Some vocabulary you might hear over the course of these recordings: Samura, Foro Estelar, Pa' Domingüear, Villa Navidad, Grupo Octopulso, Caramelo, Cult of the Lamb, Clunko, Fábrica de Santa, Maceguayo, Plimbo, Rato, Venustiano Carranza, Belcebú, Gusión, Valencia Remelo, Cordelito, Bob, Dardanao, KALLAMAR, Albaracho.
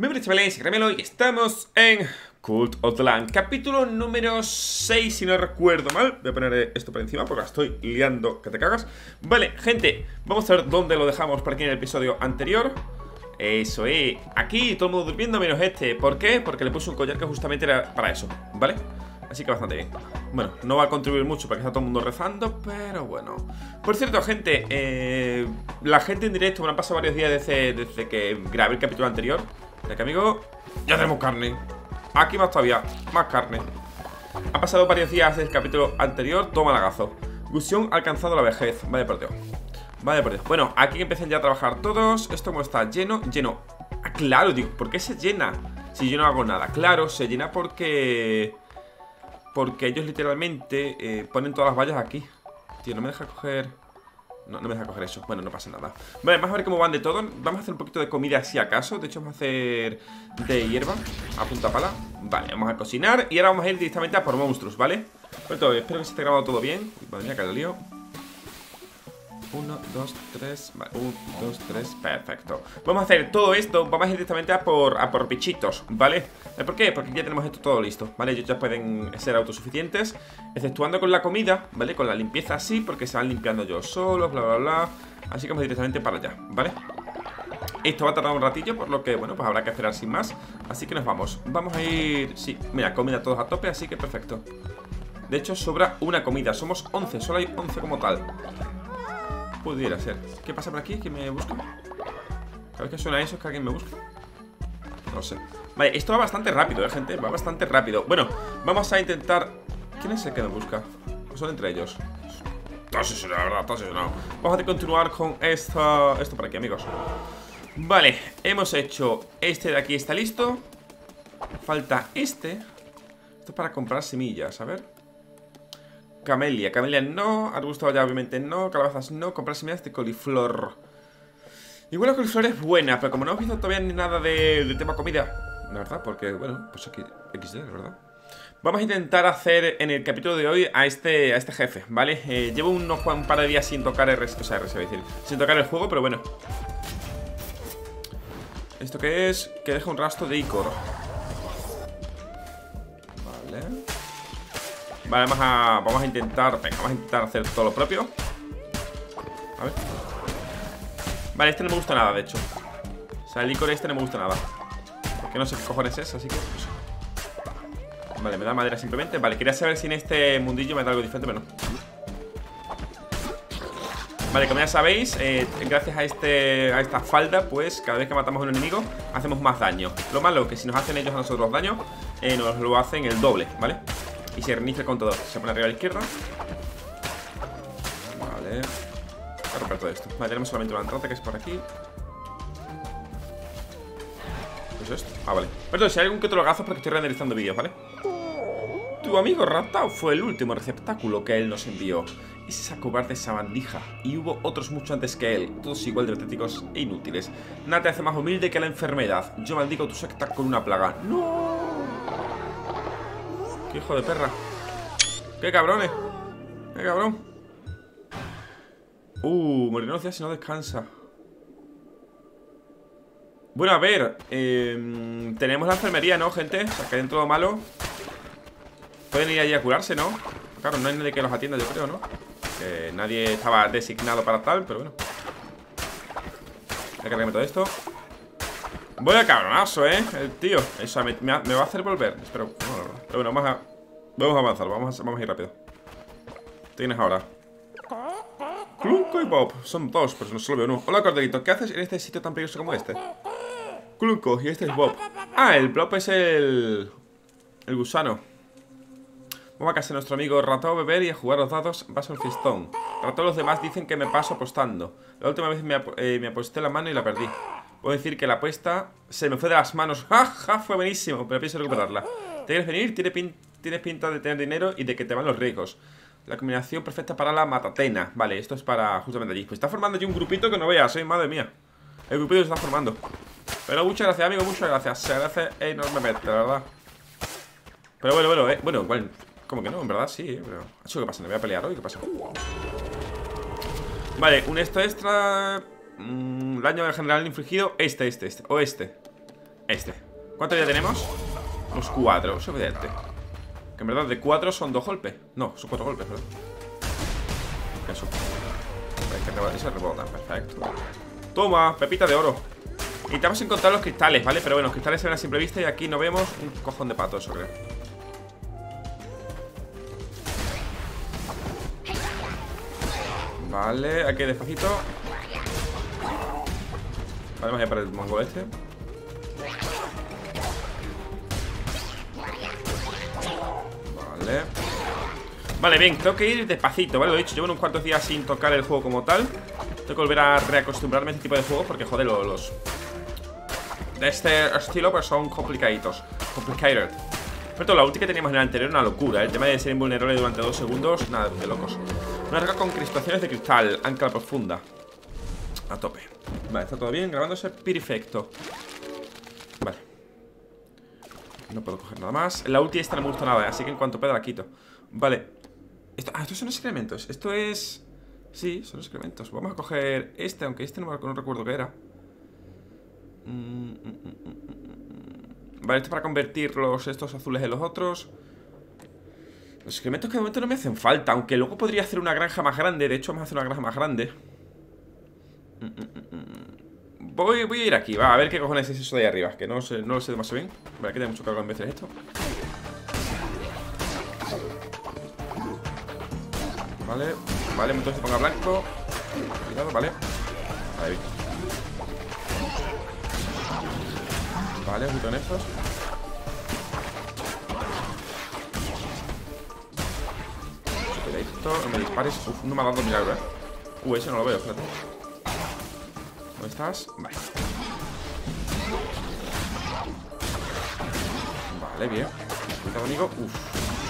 Me parece Valencia Remelo y estamos en Cult of the Lamb, capítulo número 6, si no recuerdo mal. Voy a poner esto por encima porque la estoy liando que te cagas. Vale, gente, vamos a ver dónde lo dejamos por aquí en el episodio anterior. Eso es, aquí todo el mundo durmiendo menos este. ¿Por qué? Porque le puse un collar que justamente era para eso, ¿vale? Así que bastante bien. Bueno, no va a contribuir mucho porque está todo el mundo rezando, pero bueno. Por cierto, gente, la gente en directo, me han pasado varios días desde que grabé el capítulo anterior. De que, amigo, ya tenemos carne. Aquí más todavía, más carne. Ha pasado varios días del capítulo anterior. Toma lagazo. Gusión ha alcanzado la vejez. Vaya por Dios. Vaya por Dios. Bueno, aquí empiezan ya a trabajar todos. Esto como está lleno, lleno. Ah, claro, digo, ¿por qué se llena? Si yo no hago nada. Claro, se llena porque ellos literalmente ponen todas las vallas aquí. Tío, no me deja coger... No me deja coger eso. Bueno, no pasa nada. Vale, vamos a ver cómo van de todo. Vamos a hacer un poquito de comida si acaso. De hecho, vamos a hacer de hierba a punta pala. Vale, vamos a cocinar. Y ahora vamos a ir directamente a por monstruos, ¿vale? Bueno, todo, espero que se esté grabado todo bien. Madre mía, que lo lío. 1, 2, 3. Vale, 1, 2, 3. Perfecto. Vamos a hacer todo esto. Vamos a ir directamente a por bichitos, ¿vale? ¿Por qué? Porque ya tenemos esto todo listo, ¿vale? Ellos ya pueden ser autosuficientes, exceptuando con la comida, ¿vale? Con la limpieza sí, porque se van limpiando ellos solos, bla, bla, bla. Así que vamos directamente para allá, ¿vale? Esto va a tardar un ratillo, por lo que, bueno, pues habrá que esperar sin más. Así que nos vamos. Vamos a ir... Sí, mira, comida todos a tope, así que perfecto. De hecho, sobra una comida. Somos 11, solo hay 11 como tal. Pudiera ser. ¿Qué pasa por aquí? ¿Quién me busca? Cada vez que suena eso es que alguien me busca. No sé. Vale, esto va bastante rápido, gente. Va bastante rápido. Bueno, vamos a intentar... ¿Quién es el que me busca? Son entre ellos. Todo eso es la verdad, todo eso es la verdad. Vamos a continuar con esto por aquí, amigos. Vale, hemos hecho... Este de aquí está listo. Falta este. Esto es para comprar semillas, a ver. Camelia, camelia no, arbusto ya obviamente no, calabazas no, comprar semillas de coliflor. Igual la coliflor es buena, pero como no hemos visto todavía ni nada de tema comida, la verdad, porque bueno, pues aquí XD, la verdad. Vamos a intentar hacer en el capítulo de hoy a este jefe, ¿vale? Llevo un par de días sin tocar sin tocar el juego, pero bueno. ¿Esto qué es? Que deja un rastro de icor. Vale. Vale, vamos a intentar... Venga, vamos a intentar hacer todo lo propio. A ver. Vale, este no me gusta nada, de hecho. O sea, el licor este no me gusta nada. Porque no sé qué cojones es, así que... Pues... Vale, me da madera simplemente. Vale, quería saber si en este mundillo me da algo diferente, pero no. Vale, como ya sabéis, gracias a esta falda, pues cada vez que matamos a un enemigo hacemos más daño. Lo malo que si nos hacen ellos a nosotros daño, nos lo hacen el doble, ¿vale? Y se reinicia el contador. Se pone arriba a la izquierda. Vale. Voy a romper todo esto. Vale, tenemos solamente una entrada que es por aquí. Pues esto. Ah, vale. Perdón, si hay algún que otro lagazo es porque estoy renderizando vídeos, ¿vale? Tu amigo Rato fue el último receptáculo que él nos envió. Es esa cobarde sabandija. Y hubo otros mucho antes que él. Todos igual de patéticos e inútiles. Nada te hace más humilde que la enfermedad. Yo maldigo tu secta con una plaga. ¡No! ¡Qué hijo de perra! ¡Qué cabrones! ¡Qué cabrón! Morinocia si no descansa. Bueno, a ver, tenemos la enfermería, ¿no, gente? O sea, que dentro de malo pueden ir allí a curarse, ¿no? Claro, no hay nadie que los atienda, yo creo, ¿no? Que nadie estaba designado para tal, pero bueno. Voy a cargarme todo esto. Voy a cabronazo, el tío. O sea, me va a hacer volver. Espero. No. Pero bueno, vamos a avanzar. Vamos a ir rápido. Tienes ahora. Clunko y Bob. Son dos, pero no solo veo uno. Hola, Cordelito. ¿Qué haces en este sitio tan peligroso como este? Clunko y este es Bob. Ah, el Bob es el gusano. Vamos a casa de nuestro amigo Rato a beber y a jugar los dados. Va a ser un fiestón. Rato los demás dicen que me paso apostando. La última vez me aposté la mano y la perdí. Puedo decir que la apuesta se me fue de las manos. ¡Ja, ja! Fue buenísimo, pero pienso recuperarla. ¿Te quieres venir? Tienes pinta de tener dinero y de que te van los ricos. La combinación perfecta para la matatena. Vale, esto es para justamente allí. Pues está formando allí un grupito que no veas, madre mía. El grupito se está formando. Pero muchas gracias, amigo, muchas gracias. Se agradece enormemente, la verdad. Pero bueno, bueno, igual. ¿Cómo que no? En verdad sí, pero... ¿Qué pasa? ¿Me voy a pelear hoy? ¿Qué pasa? Vale, un esto extra... daño general infligido. Este. Este. ¿Cuánto ya tenemos? Unos 4, obviamente. Que en verdad de 4 son 2 golpes. No, son 4 golpes, ¿verdad? Eso. Ese rebota, perfecto. Toma, pepita de oro. Y te vas a encontrar los cristales, ¿vale? Pero bueno, los cristales se ven a simple vista y aquí no vemos un cojón de pato, eso creo. Vale, aquí despacito. Vale, vamos a parar el mongo este. Vale. Vale, bien, tengo que ir despacito, ¿vale? Lo he dicho, llevo unos cuantos días sin tocar el juego como tal. Tengo que volver a reacostumbrarme a este tipo de juegos porque, joder, los de este estilo pues son complicaditos. Complicated. Por cierto, la ulti que teníamos en el anterior era una locura. El tema de ser invulnerable durante 2 segundos, nada de locos. Una carga con crispaciones de cristal, ancla profunda. A tope. Vale, está todo bien, grabándose perfecto. Vale. No puedo coger nada más. La ulti esta no me gusta nada, así que en cuanto pueda la quito. Vale. Estos son excrementos. Esto es... Sí, son excrementos. Vamos a coger este, aunque este no recuerdo qué era. Vale, esto para convertir estos azules en los otros. Los excrementos que de momento no me hacen falta, aunque luego podría hacer una granja más grande. De hecho, vamos a hacer una granja más grande. Voy a ir aquí, va, a ver qué cojones es eso de ahí arriba. Que no lo sé demasiado bien. Vale, aquí tiene mucho cargo en vez de esto. Vale, vale, entonces se ponga blanco. Cuidado, vale. Ahí. Vale, junto en estos. Esto, no me dispares. Uf, no me ha dado milagro, ese no lo veo, espérate. ¿Dónde estás? Vale. Vale, bien. Cuidado, amigo. Uf.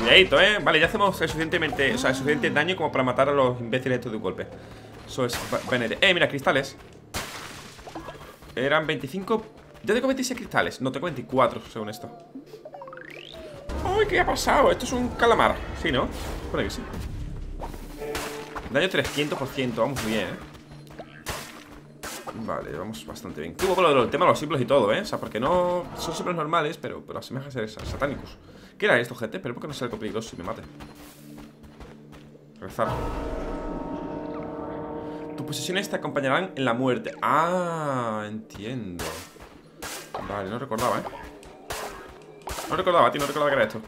Cuidadito, Vale, ya hacemos suficientemente, suficiente daño como para matar a los imbéciles estos de un golpe. Eso es venere. Mira, cristales. Eran 25. Yo tengo 26 cristales. No, tengo 24, según esto. Uy, ¿qué ha pasado? Esto es un calamar. Sí, ¿no? Por ahí sí. Daño 300%. Vamos bien, Vale, vamos bastante bien. Tuvo con el tema de los símbolos y todo, O sea, porque no son símbolos normales, pero asemejan a ser satánicos. ¿Qué era esto, gente? Espero que no sea algo peligroso y me mate. Rezar. Tus posesiones te acompañarán en la muerte. Ah, entiendo. Vale, no recordaba, No recordaba, tío, no recordaba que era esto.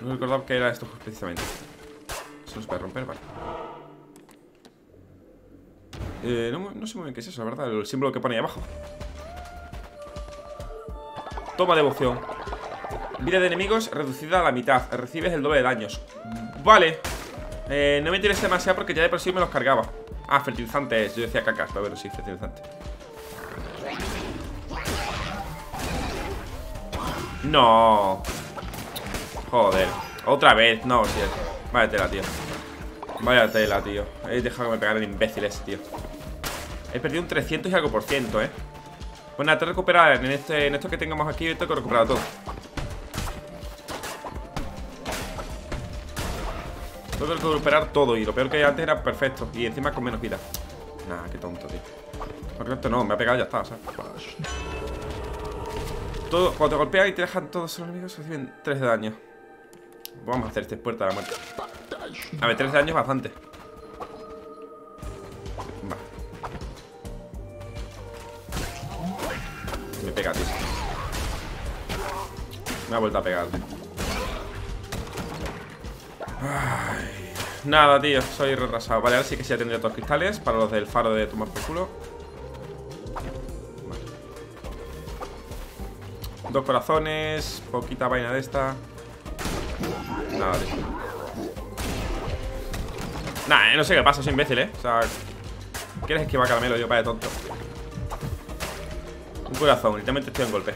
No recordaba que era esto precisamente. Eso nos puede romper, vale. No sé muy bien qué es eso, la verdad. El símbolo que pone ahí abajo. Toma devoción. Vida de enemigos reducida a la mitad. Recibes el doble de daños. Vale. No me interesa demasiado porque ya de por sí me los cargaba. Ah, fertilizante es. Yo decía cacas, pero bueno, sí, fertilizante. No. Joder. Otra vez. No, tío. Vaya tela, tío. Vaya tela, tío. He dejado que me pegara el imbécil ese, tío. He perdido un 300 y algo por ciento, Bueno, nada, te recuperar en esto que tengamos aquí. Tengo que recuperar todo. Tengo que recuperar todo. Y lo peor que antes era perfecto. Y encima con menos vida. Nah, qué tonto, tío. Porque esto no, me ha pegado y ya está, ¿sabes? Todo, cuando te golpean y te dejan todos los enemigos, reciben 3 de daño. Vamos a hacer este puerta de la muerte. A ver, 3 de daño es bastante. Me pega, tío. Me ha vuelto a pegar, tío. Ay, nada, tío, soy retrasado. Vale, ahora sí que sí ya tendría todos los cristales. Para los del faro de tomar por culo. Vale. 2 corazones. Poquita vaina de esta. Nada, tío. Nah, no sé qué pasa, soy imbécil, O sea, ¿quieres esquivar caramelo? Yo, vaya tonto. Un corazón, literalmente estoy en golpe.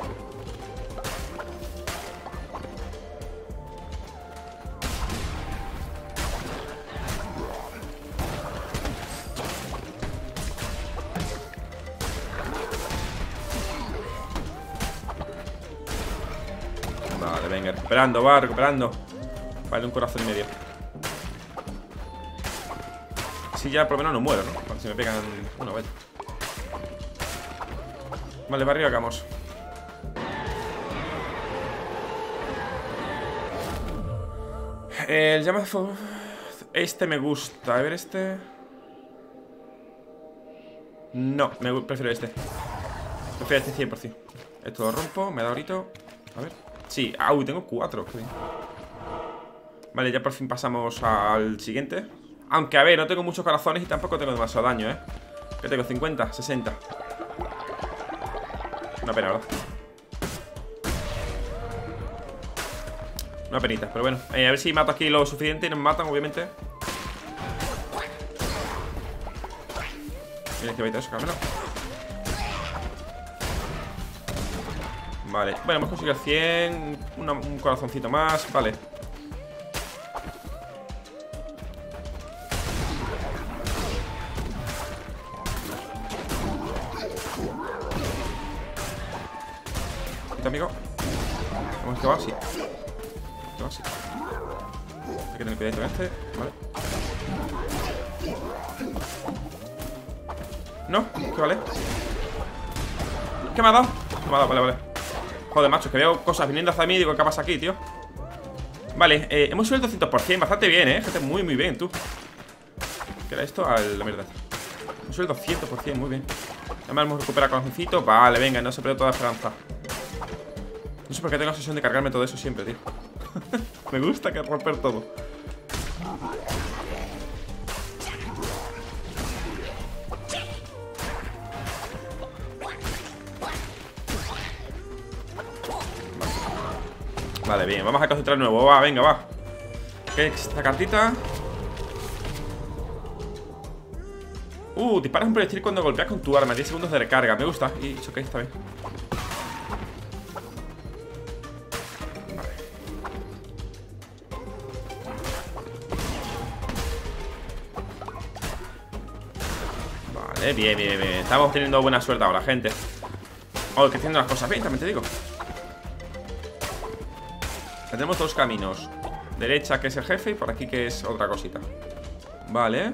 Vale, venga, recuperando, va, recuperando. Vale, un corazón y medio. Si ya por lo menos no muero, ¿no? Si me pegan... Bueno, vale. Vale, para arriba vamos. El llamazo... Este me gusta. A ver, este... No, me prefiero este. Prefiero este 100%. Esto lo rompo, me da ahorita. A ver... Sí, uy, tengo 4. Vale, ya por fin pasamos al siguiente. Aunque, a ver, no tengo muchos corazones y tampoco tengo demasiado daño, ¿eh? Que tengo 50, 60. Una pena, ¿verdad? Una penita, pero bueno, a ver si mato aquí lo suficiente y nos matan, obviamente. Mira, que baita eso, cármelo. Vale, bueno, hemos conseguido 100. Un corazoncito más, vale. Quita, amigo. Vamos, que va, sí. Que va, sí. Hay que tener cuidado con este, vale. No, que vale. ¿Qué me ha dado? Me ha dado, vale, vale. Joder, macho, que veo cosas viniendo hacia mí y digo, ¿qué pasa aquí, tío? Vale, hemos subido el 200%, bastante bien, gente, muy, muy bien, tú. ¿Qué era esto? A la mierda. Hemos subido el 200%, muy bien. Además hemos recuperado corazoncitos. Vale, venga, no se pierde toda la esperanza. No sé por qué tengo la obsesión de cargarme todo eso siempre, tío. Me gusta que romper todo. Vale, bien, vamos a concentrar de nuevo, va, venga, va. ¿Qué es esta cartita? Disparas un proyectil cuando golpeas con tu arma. 10 segundos de recarga, me gusta. Y eso que está bien. Vale. Vale, bien, bien, bien. Estamos teniendo buena suerte ahora, gente. Oh, creciendo las cosas bien, también te digo. Tenemos dos caminos. Derecha, que es el jefe, y por aquí, que es otra cosita. Vale.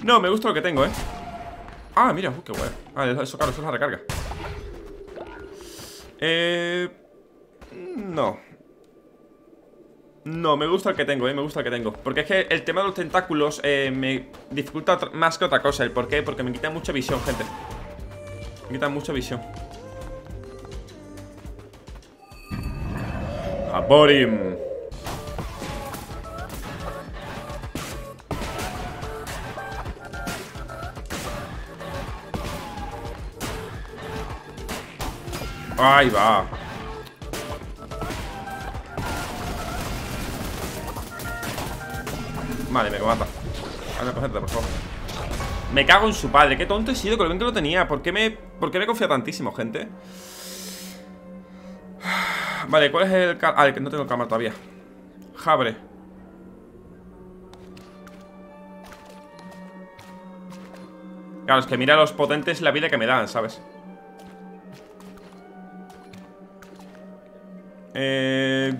No, me gusta lo que tengo, Ah, mira, qué guay. Vale, eso, claro, eso es la recarga. No. No, me gusta el que tengo, me gusta el que tengo. Porque es que el tema de los tentáculos me dificulta más que otra cosa. ¿El por qué? Porque me quita mucha visión, gente. Me quita mucha visión. A por him. Ahí va. Vale, me mata. Anda, cógete, por favor. Me cago en su padre. Qué tonto he sido con lo bien que lo tenía. ¿Por qué me confía tantísimo, gente? Vale, ¿cuál es el car...? Ah, el que no tengo cámara todavía. Jabre. Claro, es que mira los potentes la vida que me dan, ¿sabes?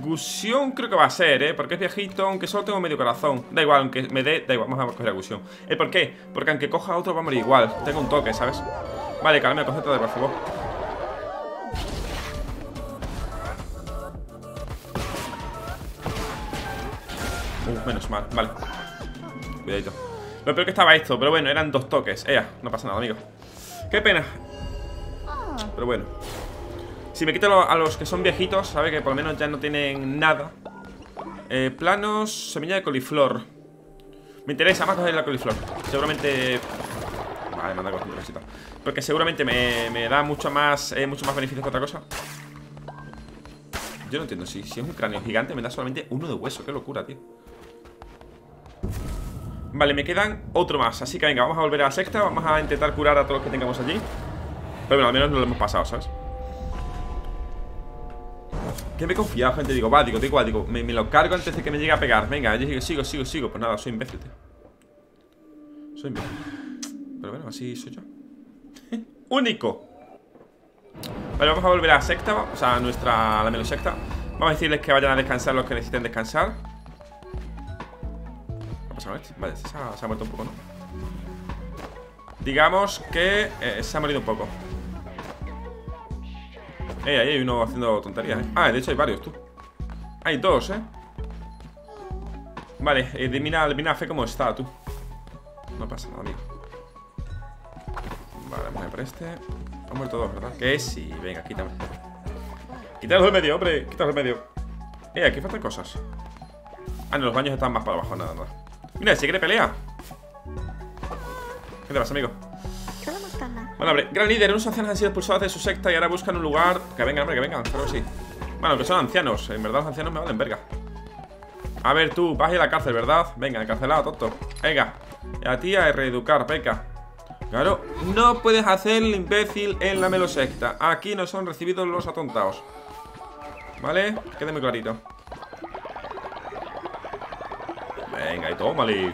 Gusión creo que va a ser, porque es viejito, aunque solo tengo medio corazón. Da igual, aunque me dé, da igual, vamos a coger a Gusión. ¿Por qué? Porque aunque coja otro va a morir igual. Tengo un toque, ¿sabes? Vale, calma, concéntrate, por favor. Menos mal, vale. Cuidadito. Lo peor que estaba esto, pero bueno, eran dos toques. No pasa nada, amigo. Qué pena. Pero bueno. Si me quito a los que son viejitos, sabe que por lo menos ya no tienen nada. Planos, semilla de coliflor. Me interesa más coger la coliflor. Seguramente... Vale, manda con cosita. Porque seguramente me da mucho más beneficios que otra cosa. Yo no entiendo, si es un cráneo gigante me da solamente uno de hueso. Qué locura, tío. Vale, me quedan otro más. Así que venga, vamos a volver a la sexta. Vamos a intentar curar a todos los que tengamos allí. Pero bueno, al menos no lo hemos pasado, ¿sabes? Que me he confiado, gente. Digo, va, digo me lo cargo antes de que me llegue a pegar. Venga, yo sigo. Pues nada, soy imbécil, tío. Soy imbécil. Pero bueno, así soy yo. Único. Vale, vamos a volver a la secta. O sea, la melosecta. Vamos a decirles que vayan a descansar los que necesiten descansar. ¿Qué ha pasado con este? Vale, este se ha muerto un poco, ¿no? Digamos que se ha morido un poco. Ahí hay uno haciendo tonterías, ¿eh? Ah, de hecho hay varios, tú. Hay dos, ¿eh? Vale, elimina fe como está, tú. No pasa nada, amigo. Vale, me voy por este. Han muerto dos, ¿verdad? Que sí, venga, quítame. Quítalo del medio, hombre, quítalo del medio. Aquí faltan cosas. Ah, no, los baños están más para abajo, nada, nada. Mira, si quiere pelea. ¿Qué te pasa, amigo? Bueno, hombre, gran líder, unos ancianos han sido expulsados de su secta y ahora buscan un lugar. Que vengan, hombre, que vengan, claro que sí. Bueno, que son ancianos, en verdad los ancianos me valen verga. A ver, tú, vas a ir a la cárcel, ¿verdad? Venga, encarcelado, tonto. Venga, a ti a reeducar, peca. Claro, no puedes hacer el imbécil en la melosecta. Aquí no son recibidos los atontados. Vale, quede muy clarito. Venga, y tómale.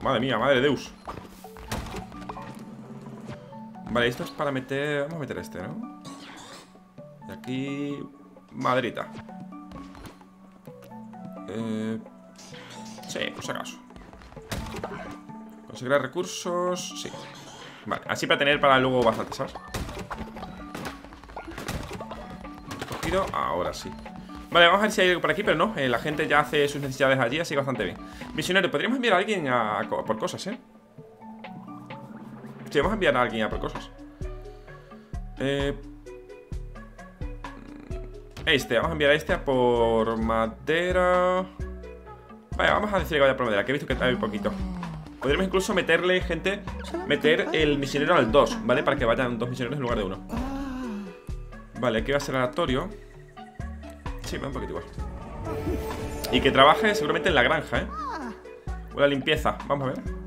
Madre mía, madre de Deus. Vale, esto es para meter... Vamos a meter este, ¿no? Y aquí... Maderita. Sí, por si acaso. Conseguir recursos... Sí. Vale, así para tener para luego bastante, ¿sabes? Cogido, ahora sí. Vale, vamos a ver si hay algo por aquí, pero no. La gente ya hace sus necesidades allí, así que bastante bien. Misionario, podríamos enviar a alguien a por cosas, ¿eh? Sí, vamos a enviar a alguien a por cosas. Vamos a enviar a este a por madera. Vaya, vamos a decir que vaya por madera, que he visto que trae un poquito. Podríamos incluso meterle, gente, meter el misionero al 2, ¿vale? Para que vayan dos misioneros en lugar de uno. Vale, aquí va a ser aleatorio. Sí, va un poquito igual. Y que trabaje seguramente en la granja, ¿eh? O la limpieza, vamos a ver.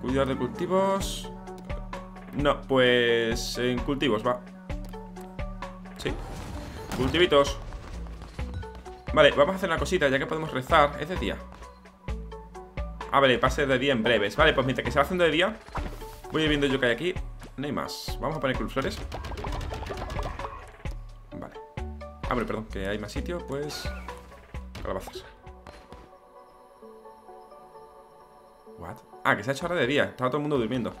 Cuidar de cultivos. No, pues en cultivos, va. Sí. Cultivitos. Vale, vamos a hacer una cosita, ya que podemos rezar. Es de día. Ah, vale, pase de día en breves. Vale, pues mientras que se va haciendo de día, voy viendo yo que hay aquí. No hay más. Vamos a poner flores. Vale. Ah, bueno, perdón, que hay más sitio, pues. Calabazas. What? Ah, que se ha hecho ahora de día. Estaba todo el mundo durmiendo.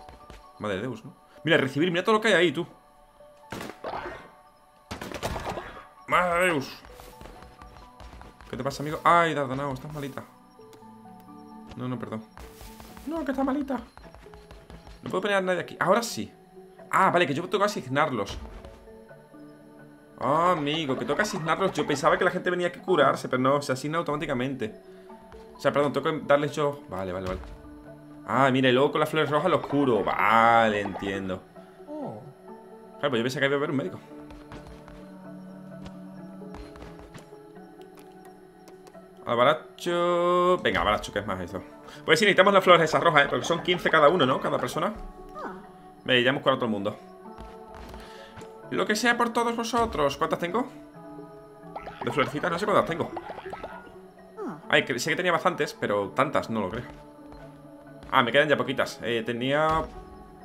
Madre de Deus, ¿no? Mira, recibir, mira todo lo que hay ahí, tú. Madre de Deus. ¿Qué te pasa, amigo? Ay, Dardanao, estás malita. No, no, perdón. No, que está malita. No puedo poner a nadie aquí. Ahora sí. Ah, vale, que yo tengo que asignarlos. Ah, amigo, que tengo que asignarlos. Yo pensaba que la gente venía aquí a curarse, pero no, se asigna automáticamente. O sea, perdón, tengo que darles yo. Vale, vale, vale. Ah, mira, y luego con las flores rojas lo oscuro. Vale, entiendo. Claro, pues yo pensé que había que ver un médico. Albaracho. Venga, albaracho, ¿qué es más eso? Pues sí, necesitamos las flores esas rojas, ¿eh? Porque son 15 cada uno, ¿no? Cada persona. Vale, ya hemos curado a todo el mundo. Lo que sea por todos vosotros. ¿Cuántas tengo? De florecitas, no sé cuántas tengo. Ay, sé que tenía bastantes, pero tantas, no lo creo. Ah, me quedan ya poquitas. Tenía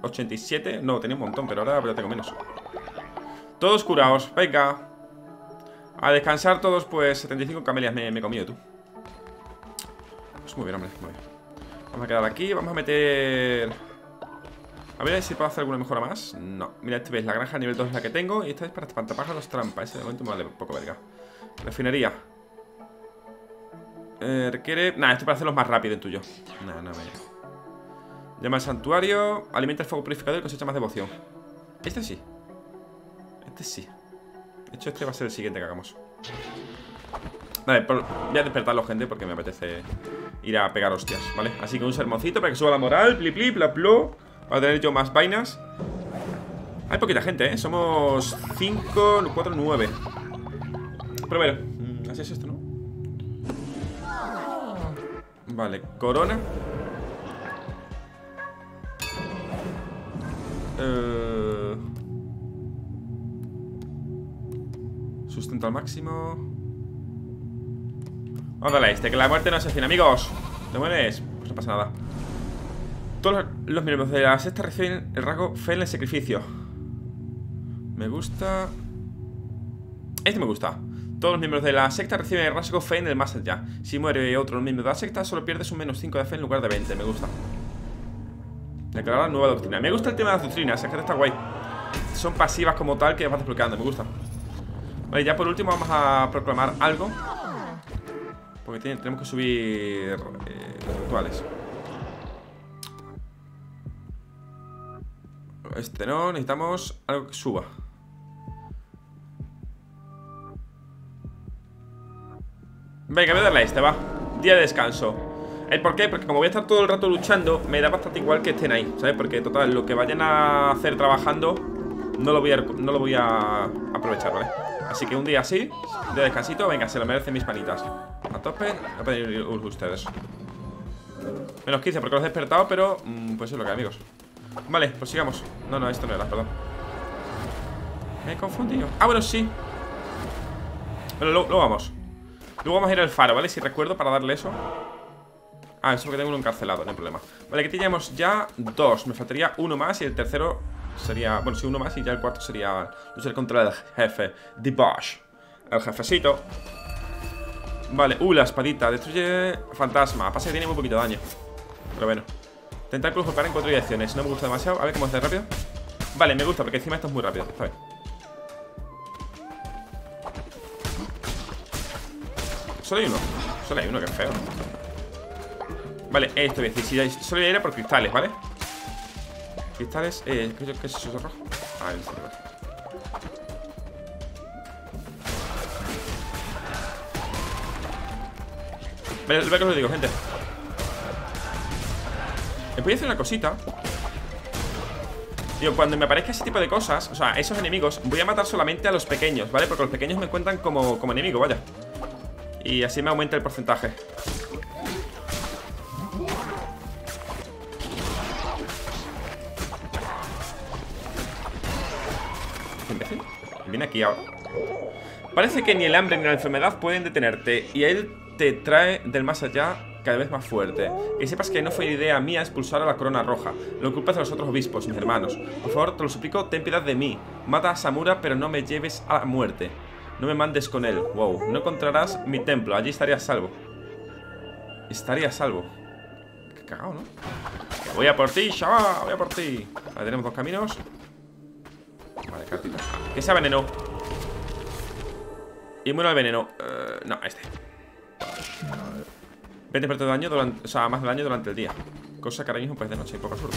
87. No, tenía un montón, pero ahora ya tengo menos. Todos curados, venga. A descansar todos, pues 75 camelias me he comido, tú. Pues muy bien, hombre, muy bien. Vamos a quedar aquí, vamos a meter... A ver si puedo hacer alguna mejora más. No, mira, este veis, la granja nivel 2 es la que tengo. Y esta es para espantapájaros trampa. Ese de momento me vale poco verga. Refinería. Requiere... Nah, esto para hacerlo más rápido el tuyo. Nah, no, vaya. Llama al santuario. Alimenta el fuego purificador y cosecha más devoción. Este sí. Este sí. De hecho, este va a ser el siguiente que hagamos. Vale, voy a despertarlo, gente, porque me apetece ir a pegar hostias, ¿vale? Así que un sermoncito para que suba la moral. Pli, pli, pla, plo. Para tener yo más vainas. Hay poquita gente, ¿eh? Somos 5, 4, 9. Pero bueno, así es esto, ¿no? Vale, corona. Sustento al máximo. Vamos a darle a este, que la muerte no asesina, amigos. ¿Te mueres? Pues no pasa nada. Todos los miembros de la sexta reciben el rasgo fe en el sacrificio. Me gusta. Este me gusta. Todos los miembros de la secta reciben el rasgo fe en el más allá. Si muere otro miembro de la secta, solo pierdes un menos 5 de fe en lugar de 20. Me gusta. Declarar nueva doctrina. Me gusta el tema de las doctrinas, es que está guay. son pasivas como tal que vas desbloqueando, me gusta. Vale, ya por último vamos a proclamar algo, porque tenemos que subir rituales. Este no, necesitamos algo que suba. Venga, voy a darle a este, va. Día de descanso. ¿El por qué? Porque como voy a estar todo el rato luchando, me da bastante igual que estén ahí, ¿sabes? Porque total, lo que vayan a hacer trabajando no lo voy a aprovechar, ¿vale? Así que un día así, de descansito, venga, se lo merecen mis panitas. A tope, a pedir ustedes. Menos 15 porque los he despertado, pero pues es lo que hay, amigos. Vale, pues sigamos. No, no, esto no era, perdón. Me he confundido. Ah, bueno, sí. Bueno, luego vamos. Luego vamos a ir al faro, ¿vale? Si recuerdo, para darle eso. Ah, eso porque tengo uno encarcelado, no hay problema. Vale, aquí teníamos ya dos. Me faltaría uno más y el tercero sería... Bueno, sí, uno más y ya el cuarto sería luchar contra el jefe, The Boss. El jefecito. Vale, la espadita. Destruye fantasma. Pasa que tiene muy poquito daño, pero bueno. Tentáculos golpear en 4 direcciones. No me gusta demasiado. A ver cómo hace rápido. Vale, me gusta porque encima esto es muy rápido. Está bien. Solo hay uno. Solo hay uno, que es feo. Vale, esto bien. Si solo era por cristales, ¿vale? Cristales. ¿Qué es eso rojo? Ah, el rojo. Vale, lo que os digo, gente. Les voy a hacer una cosita. Digo, cuando me aparezca ese tipo de cosas, o sea, esos enemigos, voy a matar solamente a los pequeños, ¿vale? Porque los pequeños me cuentan como enemigo, vaya. Y así me aumenta el porcentaje. ¿Qué imbécil? Viene aquí ahora. Parece que ni el hambre ni la enfermedad pueden detenerte, y él te trae del más allá cada vez más fuerte. Que sepas que no fue idea mía expulsar a la corona roja. Lo culpas de los otros obispos, mis hermanos. Por favor, te lo suplico, ten piedad de mí. Mata a Samura, pero no me lleves a la muerte. No me mandes con él. Wow, no encontrarás mi templo, allí estaría a salvo. Estaría a salvo. Qué cagado, ¿no? Voy a por ti, chaval, voy a por ti. Vale, tenemos dos caminos. Vale, cartita. Que sea veneno. Y bueno, el veneno. No, este. 20% de daño durante... O sea, más de daño durante el día. Cosa que ahora mismo pues de noche y poca suerte.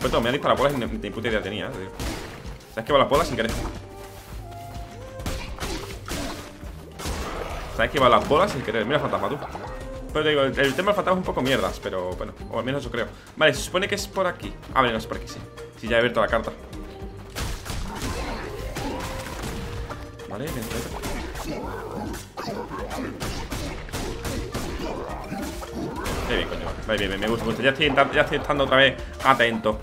Pues todo, me ha disparado bolas y ni puta idea tenía, tío. ¿Sabes que va las bolas sin querer? ¿Sabes que va las bolas sin querer? Mira el fantasma, tú. Pero te digo, el tema del fantasma es un poco mierdas, pero bueno, o al menos eso creo. Vale, se supone que es por aquí. Ah, vale, no es por aquí, sí. Sí, ya he abierto la carta. Vale, bien, coño, vale, bien, me gusta. Ya estoy estando otra vez atento.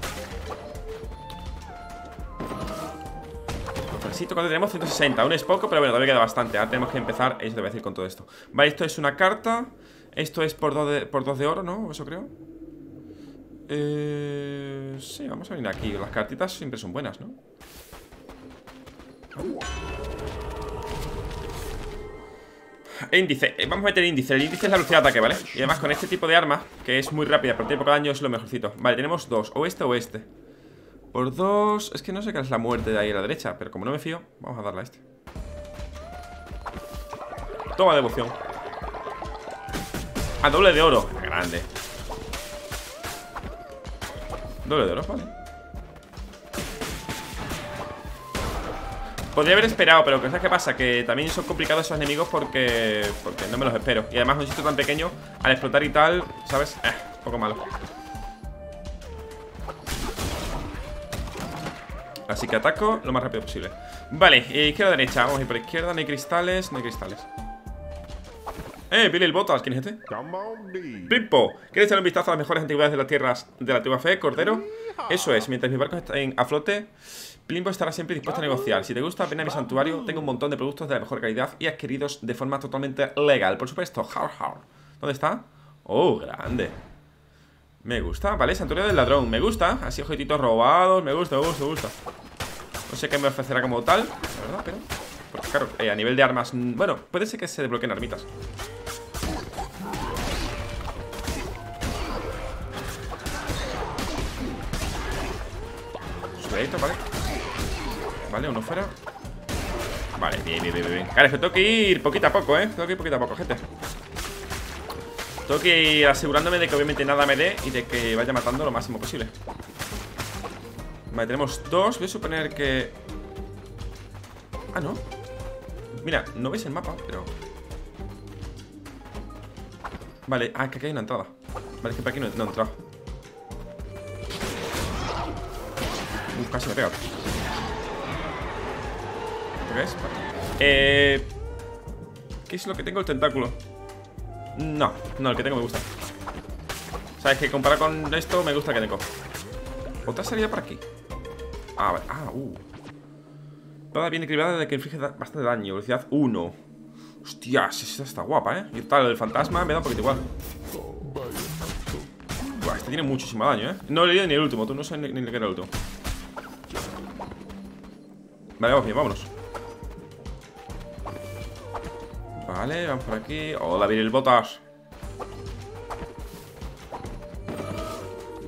Cuando tenemos 160, aún es poco, pero bueno, todavía queda bastante. Ahora tenemos que empezar, eso te voy a decir con todo esto. Vale, esto es una carta. Esto es por 2 de oro, ¿no? Eso creo. Sí, vamos a venir aquí. Las cartitas siempre son buenas, ¿no? Índice, vamos a meter índice. El índice es la velocidad de ataque, ¿vale? Y además con este tipo de arma, que es muy rápida, pero tiene poco daño, es lo mejorcito. Vale, tenemos dos, o este o este. Por dos, es que no sé qué es la muerte de ahí a la derecha, pero como no me fío, vamos a darle a este. Toma devoción. Ah, doble de oro, grande. Doble de oro, vale. Podría haber esperado, pero ¿sabes qué pasa? Que también son complicados esos enemigos porque no me los espero. Y además un sitio tan pequeño, al explotar y tal, ¿sabes? Un poco malo. Así que ataco lo más rápido posible. Vale, izquierda, derecha. Vamos a ir por izquierda, no hay cristales, no hay cristales. Billy el Botas, ¿quién es este? Plimbo, ¿quieres echar un vistazo a las mejores antigüedades de las tierras de la antigua fe, Cordero? Eso es, mientras mis barcos estén a flote, Plimbo estará siempre dispuesto a negociar. Si te gusta, ven a mi santuario. Tengo un montón de productos de la mejor calidad y adquiridos de forma totalmente legal, por supuesto. ¿Dónde está? Oh, grande. Me gusta, vale, santuario del ladrón. Me gusta, así objetitos robados. Me gusta. No sé qué me ofrecerá como tal, la verdad, pero... Porque claro, a nivel de armas... Bueno, puede ser que se desbloqueen armitas. cuidadito, ¿vale? Vale, uno fuera. Vale, bien, bien, bien, bien. Claro, es que tengo que ir poquito a poco, ¿eh? Tengo que ir poquito a poco, gente. Tengo que ir asegurándome de que obviamente nada me dé y de que vaya matando lo máximo posible. Vale, tenemos dos. Voy a suponer que... Ah, no. Mira, no veis el mapa, pero... Vale, ah, que aquí hay una entrada. Vale, es que por aquí no he entrado. Casi me he pegado. ¿Qué es? ¿Qué es lo que tengo? El tentáculo. No, no, el que tengo me gusta. O sea, es que comparado con esto me gusta el que tengo. ¿Otra salida por aquí? Ah, vale, Toda bien equilibrada de que inflige bastante daño. Velocidad 1. Hostias, esa está guapa, ¿eh? Y tal, el fantasma me da un poquito igual. Buah, este tiene muchísimo daño, ¿eh? No le he leído ni el último, tú no sabes ni el que era el último. Vale, vamos bien, vámonos. Vale, vamos por aquí. Hola, Viril Botas.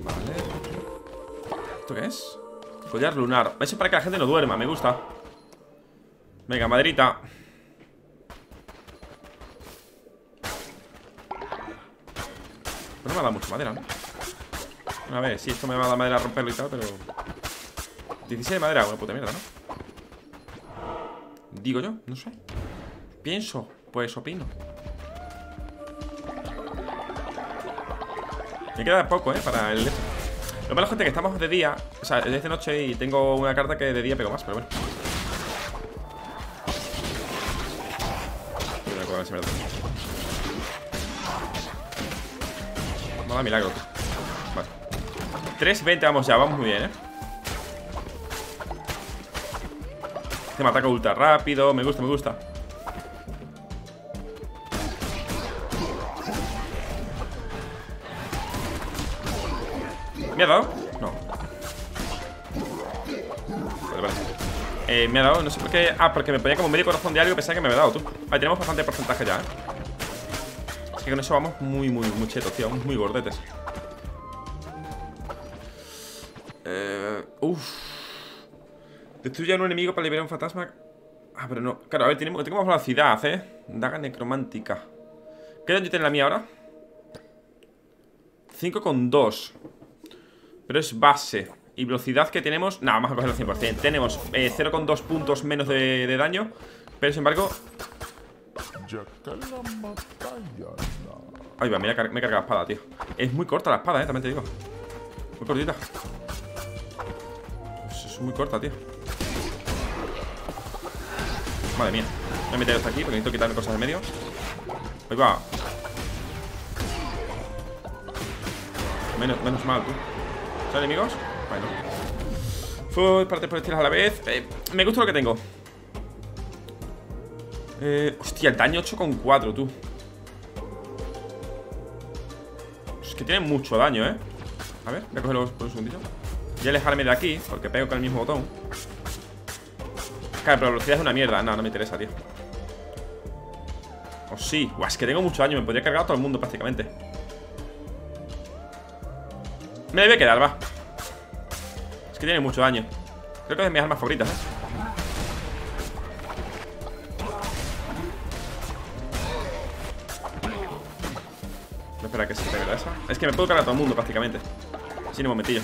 Vale. ¿Esto qué es? Collar lunar. Eso es para que la gente no duerma, me gusta. Venga, maderita. Pero no me ha dado mucha madera, ¿no? A ver, sí, esto me va a dar madera a romperlo y tal, pero... 16 de madera, una puta mierda, ¿no? Digo yo, no sé. Pienso, pues opino. Me queda poco, para el... Lo malo, gente, que estamos de día. O sea, es de noche y tengo una carta que de día pego más, pero bueno. Me da milagro. Vale. 3-20, vamos ya, vamos muy bien, Este me ataca ultra rápido. Me gusta, me gusta. ¿Me ha dado? No. Vale, vale. Me ha dado, no sé por qué. Ah, porque me ponía como medio corazón de algo y pensaba que me había dado, tú. Vale, tenemos bastante porcentaje ya, Así que con eso vamos muy chetos, tío. Vamos muy gordetes. Destruye a un enemigo para liberar un fantasma. Ah, pero no. Claro, a ver, tenemos más velocidad, Daga necromántica. ¿Qué daño tiene la mía ahora? 5,2. Pero es base. Y velocidad que tenemos... No, vamos a cogerlo al 100%. Tenemos 0,2 puntos menos de daño. Pero sin embargo... Ahí va, mira, me he cargado la espada, tío. Es muy corta la espada, también te digo. Muy cortita. Es muy corta, tío. Madre mía. Me he metido hasta aquí porque necesito quitarme cosas de medio. Ahí va. Menos mal, tú. ¿Son enemigos? Bueno. Fue parte por estilos a la vez. Me gusta lo que tengo. Hostia, el daño 8,4, tú. Es que tiene mucho daño, A ver, voy a cogerlo por un segundito. Voy a alejarme de aquí porque pego con el mismo botón. Claro, pero la velocidad es una mierda. No, no me interesa, tío. O sí. Buah, es que tengo mucho daño. Me podría cargar a todo el mundo prácticamente. Me debe quedar, va. Es que tiene mucho daño. Creo que es de mis armas favoritas, No espera que se te vea esa. Es que me puedo cargar a todo el mundo prácticamente. Sin un momentillo.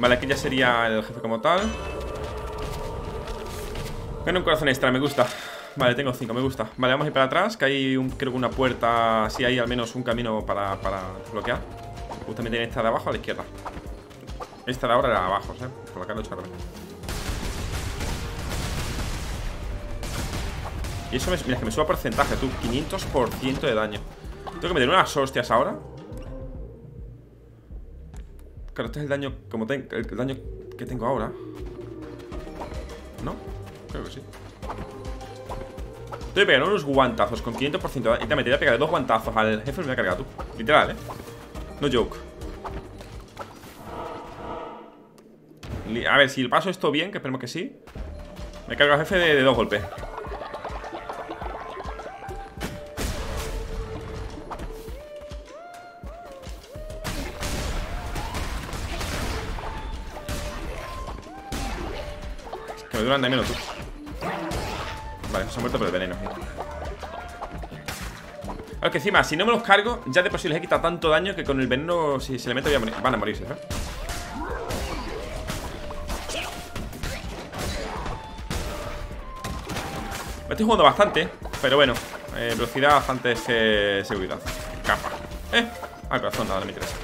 Vale, aquí ya sería el jefe como tal. Bueno, un corazón extra, me gusta. Vale, tengo 5, me gusta. Vale, vamos a ir para atrás, que hay creo que una puerta. Sí, hay al menos un camino para bloquear. Justamente en esta de abajo a la izquierda. Esta de ahora era abajo, por acá lo he hecho al revés. Y eso, mira, que me suba porcentaje, tú. 500% de daño. Tengo que meter unas hostias ahora. Claro, este es el daño, el daño que tengo ahora. ¿No? Creo que sí. Te voy a pegar unos guantazos con 500%. Y también te voy a pegar 2 guantazos al jefe y me voy a cargar tú. Literal, No joke. A ver, si paso esto bien, que esperemos que sí. Me cargo al jefe de 2 golpes. Me duran también los dos. Vale, se han muerto por el veneno. Aunque que encima, si no me los cargo, ya de por sí les he quitado tanto daño que con el veneno, si se le mete, van a morirse, ¿eh? Me estoy jugando bastante, pero bueno, velocidad antes que seguridad. Capa. Ah, corazón, nada, no me interesa.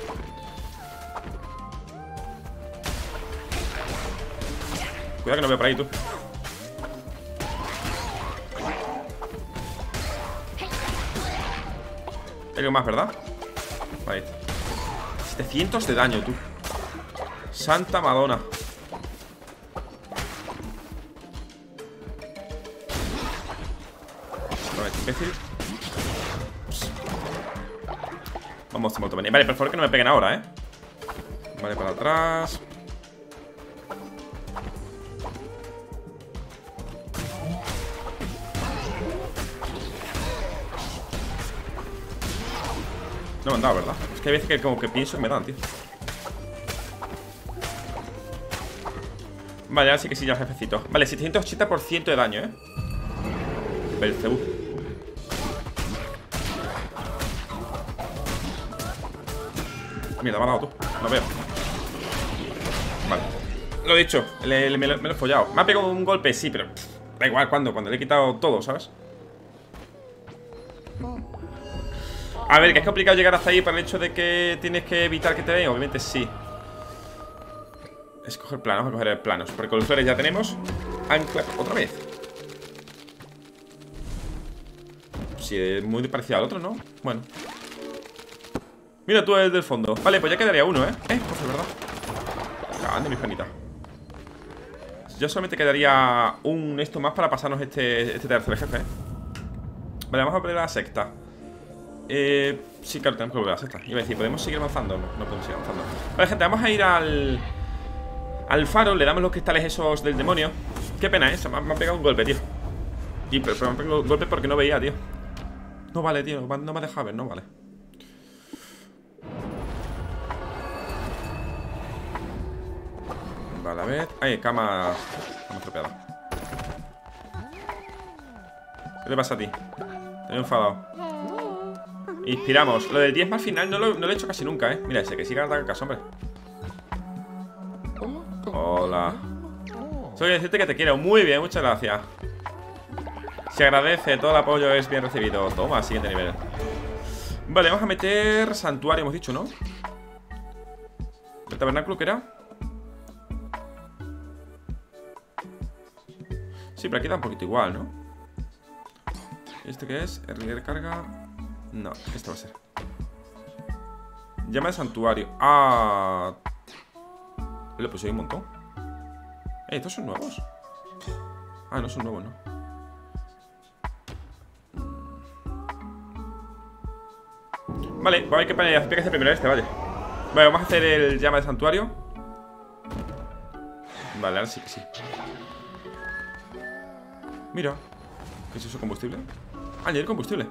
Cuidado que no veo por ahí, tú. Hay algo más, ¿verdad? Ahí está. 700 de daño, tú. Santa Madonna. Vale, imbécil. Vamos, motovenir. Vale, por favor que no me peguen ahora, ¿eh? Vale, para atrás. No me han dado, ¿verdad? Es que hay veces que como que pienso que me dan, tío. Vale, ahora sí que sí, ya jefecito. Vale, 780% de daño, ¿eh? Belcebú. Mira, me ha dado tú. No veo. Vale. Lo dicho, me lo he follado. Me ha pegado un golpe, sí, pero da igual, cuando le he quitado todo, ¿sabes? A ver, que es complicado llegar hasta ahí por el hecho de que tienes que evitar que te den. Obviamente sí. Escoger planos, vamos a coger planos. Recolectores ya tenemos. Ancla, otra vez. Sí, es muy parecido al otro, ¿no? Bueno. Mira tú el del fondo. Vale, pues ya quedaría uno, ¿eh? Pues es verdad. Grande, mi fanita. Yo solamente quedaría un esto más para pasarnos este tercer jefe, ¿eh? Vale, vamos a poner la sexta. Sí, claro, tenemos que volver a la sexta. Iba a decir, ¿podemos seguir avanzando? No podemos seguir avanzando. Vale, gente, vamos a ir al faro. Le damos los cristales esos del demonio. Qué pena, ¿eh? Me han pegado un golpe, tío. Y pero me han pegado un golpe porque no veía, tío. No vale, tío, no me ha dejado ver, no vale. Vale, a ver. Ay, cama estropeada. ¿Qué te pasa a ti? Te he enfadado. Inspiramos. Lo del diezma al final no lo he hecho casi nunca, ¿eh? Mira, ese que sigue atacando casa, hombre. Hola. Solo decirte que te quiero. Muy bien, muchas gracias. Se agradece, todo el apoyo es bien recibido. Toma, siguiente nivel. Vale, vamos a meter santuario, hemos dicho, ¿no? ¿El tabernáculo qué era? Sí, pero aquí da un poquito igual, ¿no? ¿Este qué es? El carga. No, esto va a ser. Llama de santuario. Ah. Le puse ahí un montón. Estos son nuevos. Ah, no son nuevos, ¿no? Vale, pues hay que hacer primero este, vale. Vale, vamos a hacer el llama de santuario. Vale, ahora sí que sí. Mira. ¿Qué es eso? ¿Combustible? Ah, añadir combustible.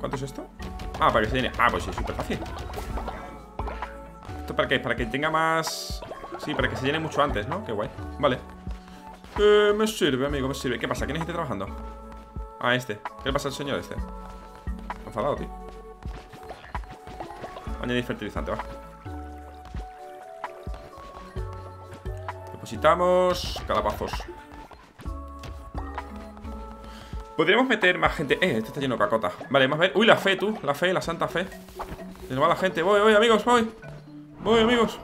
¿Cuánto es esto? Ah, para que se llene. Ah, pues sí, es súper fácil. ¿Esto para qué? Para que tenga más... Sí, para que se llene mucho antes, ¿no? Qué guay. Vale. Me sirve, amigo, me sirve. ¿Qué pasa? ¿Quién es este trabajando? Ah, este. ¿Qué le pasa al señor este? Enfadado, tío. Añadir fertilizante, va. Depositamos calabazos. Podríamos meter más gente. Este está lleno de cacota. Vale, vamos a ver. Uy, la fe, tú. La fe, la santa fe. Se nos va la gente. Voy, amigos, voy. Voy, amigos.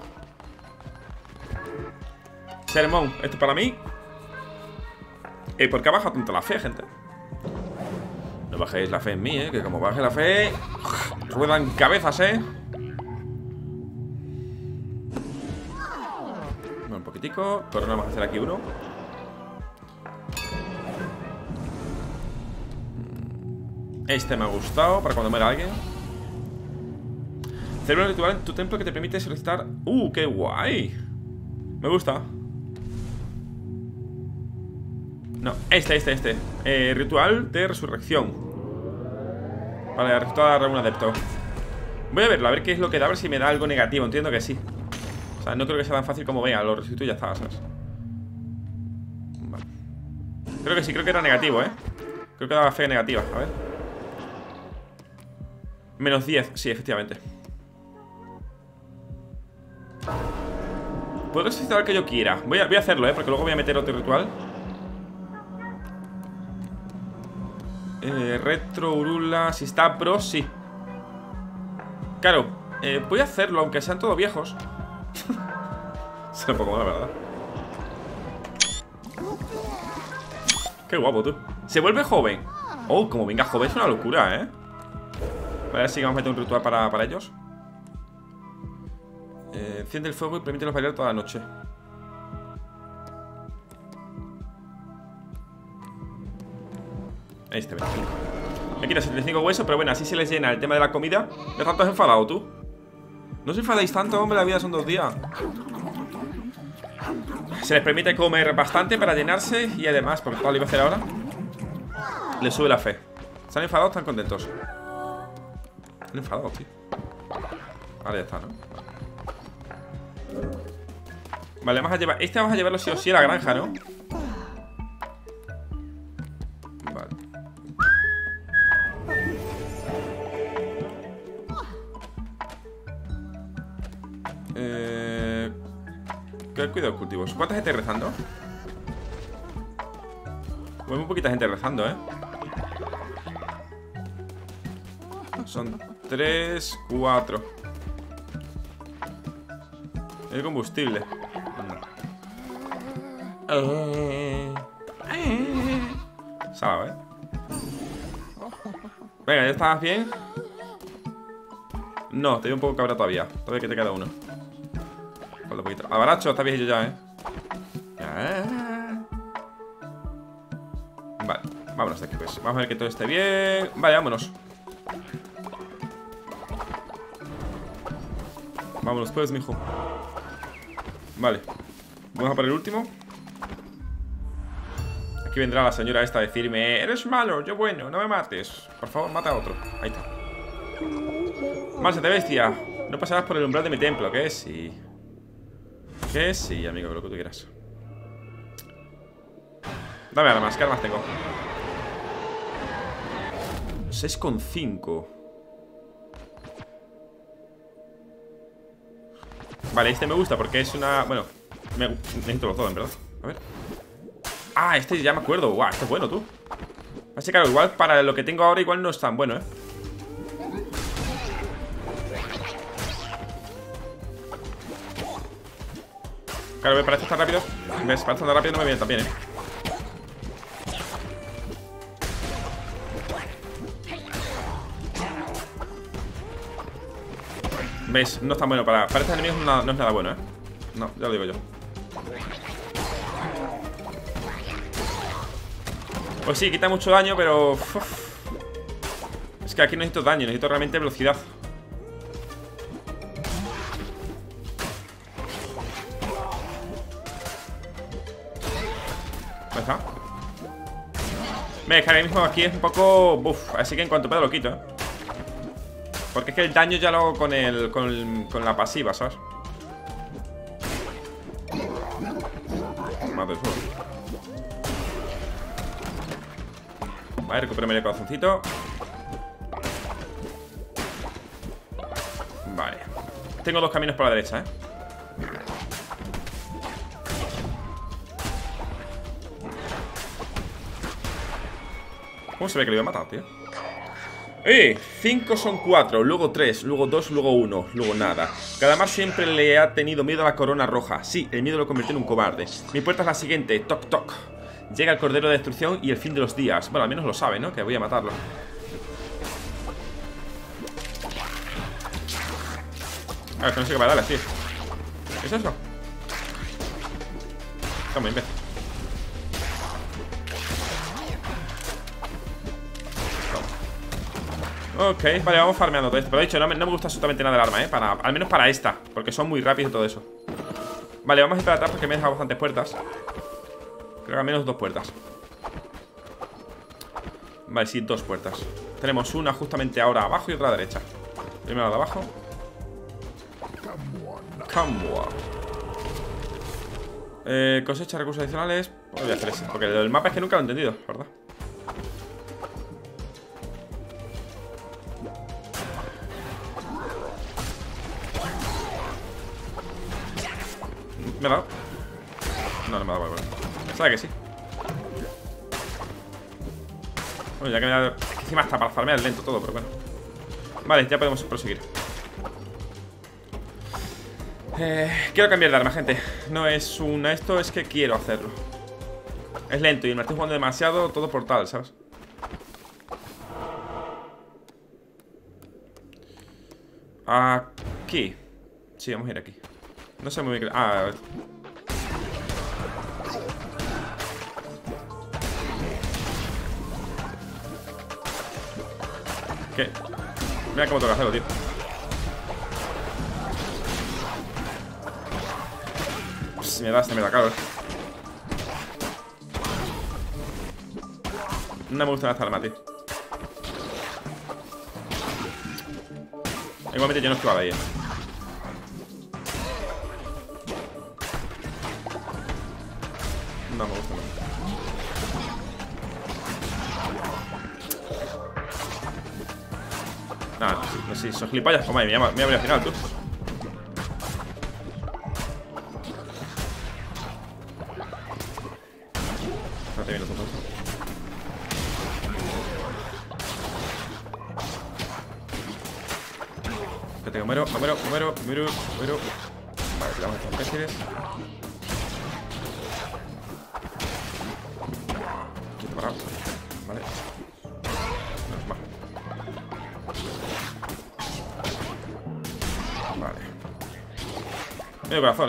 Sermón. Esto es para mí. ¿Por qué ha bajado tanto la fe, gente? No bajéis la fe en mí, que como baje la fe, ruedan cabezas, Bueno, un poquitico. Pero no vamos a hacer aquí uno. Este me ha gustado, para cuando muera alguien. Celebra un ritual en tu templo que te permite solicitar... ¡Uh, qué guay! Me gusta. No, este ritual de resurrección. Vale, resulta dar un adepto. Voy a verlo, a ver qué es lo que da, a ver si me da algo negativo. Entiendo que sí. O sea, no creo que sea tan fácil como venga, lo resucito y ya está, ¿sabes? Vale. Creo que sí, creo que era negativo, ¿eh? Creo que daba fe negativa, a ver. Menos 10, sí, efectivamente. Puedo resucitar al que yo quiera. Voy a hacerlo, ¿eh? Porque luego voy a meter otro ritual. Retro, Urula. Si está pro, sí. Claro, voy a hacerlo, aunque sean todos viejos. Se lo pongo, la verdad. Qué guapo, tú. Se vuelve joven. Oh, como venga joven es una locura, ¿eh? Vale, así que vamos a meter un ritual para ellos. Enciende el fuego y permítelos bailar toda la noche. Ahí está, 25. Me quita 75 huesos, pero bueno, así se les llena el tema de la comida. ¿De tanto has enfadado tú? No os enfadáis tanto, hombre, la vida son 2 días. Se les permite comer bastante para llenarse y además, porque todo lo iba a hacer ahora, les sube la fe. ¿Están enfadados? ¿Están contentos? Están enfadados, tío. Ahora ya está, ¿no? Vale, vamos a llevar... Este vamos a llevarlo sí o sí a la granja, ¿no? Vale. Cuidado cultivos. ¿Cuánta gente rezando? Muy poquita gente rezando, ¿eh? Son 3, 4. El combustible. Sabe, ¿eh? Venga, ¿ya estás bien? No, te doy un poco cabra todavía. Todavía que te queda uno. Abaracho, está viejillo ya, ¿eh? Vale, vámonos de aquí, pues. Vamos a ver que todo esté bien. Vale, vámonos. Vámonos, pues, mijo. Vale. Vamos a por el último. Aquí vendrá la señora esta a decirme: eres malo, yo bueno, no me mates. Por favor, mata a otro. Ahí está. Marcha de bestia. No pasarás por el umbral de mi templo, ¿qué? Sí. Que sí, amigo, lo que tú quieras. Dame armas, ¿qué armas tengo? 6,5. Vale, este me gusta porque es una... Bueno, necesito los dos, en verdad. A ver. Ah, este ya me acuerdo. Guau, este es bueno, tú. Así que claro, igual para lo que tengo ahora igual no es tan bueno, ¿eh? Claro, me parece tan rápido. Me parece tan rápido, no me viene tan bien, ¿eh? ¿Ves? No es tan bueno para estos enemigos, no es nada bueno, ¿eh? No, ya lo digo yo. Pues sí, quita mucho daño, pero... Uf. Es que aquí no necesito daño, necesito realmente velocidad. Me que ahora mismo aquí es un poco buff, así que en cuanto pueda lo quito, ¿eh? Porque es que el daño ya lo hago con el con la pasiva, ¿sabes? Madre mía. Vale, recupérame el corazoncito. Vale. Tengo dos caminos por la derecha, ¿eh? ¿Cómo se ve que lo iba a matar, tío? ¡Eh! 5 son 4, luego 3, luego 2, luego 1, luego nada. Calamar siempre le ha tenido miedo a la corona roja. Sí, el miedo lo convirtió en un cobarde. Mi puerta es la siguiente, toc toc. Llega el cordero de destrucción y el fin de los días. Bueno, al menos lo sabe, ¿no? Que voy a matarlo. A ver, que no sé qué va a darle, tío. ¿Qué es eso? Toma, imbécil. Ok, vale, vamos farmeando todo esto. Pero de hecho, no me gusta absolutamente nada el arma, ¿eh? Al menos para esta, porque son muy rápidos y todo eso. Vale, vamos a ir atrás porque me he dejado bastantes puertas. Creo que al menos 2 puertas. Vale, sí, 2 puertas. Tenemos una justamente ahora abajo y otra a la derecha. Primero la de abajo. Come on. Cosecha recursos adicionales. Voy a hacer ese, porque el mapa es que nunca lo he entendido, ¿verdad? ¿Me ha dado? No, no me ha dado, vale, vale. ¿Sabe que sí? Bueno, ya que me ha dado... Es que encima hasta para farmear lento todo, pero bueno. Vale, ya podemos proseguir. Quiero cambiar de arma, gente. No es una esto, es que quiero hacerlo. Es lento y me estoy jugando demasiado todo por tal, ¿sabes? Aquí. Sí, vamos a ir aquí. No sé muy bien. Ah, a ver. ¿Qué? Mira cómo tengo que hacerlo, tío. Si me da, se me da, cabrón. No me gusta esta arma, tío. Igualmente yo no esquivaba ahí, No me gusta nada. Nah, no sé, son gilipollas. Como ahí, me voy al final, tú. Muero. Vale, tiramos estos peces. Quieto, parado. Vale. Menos mal. Vale. Medio corazón,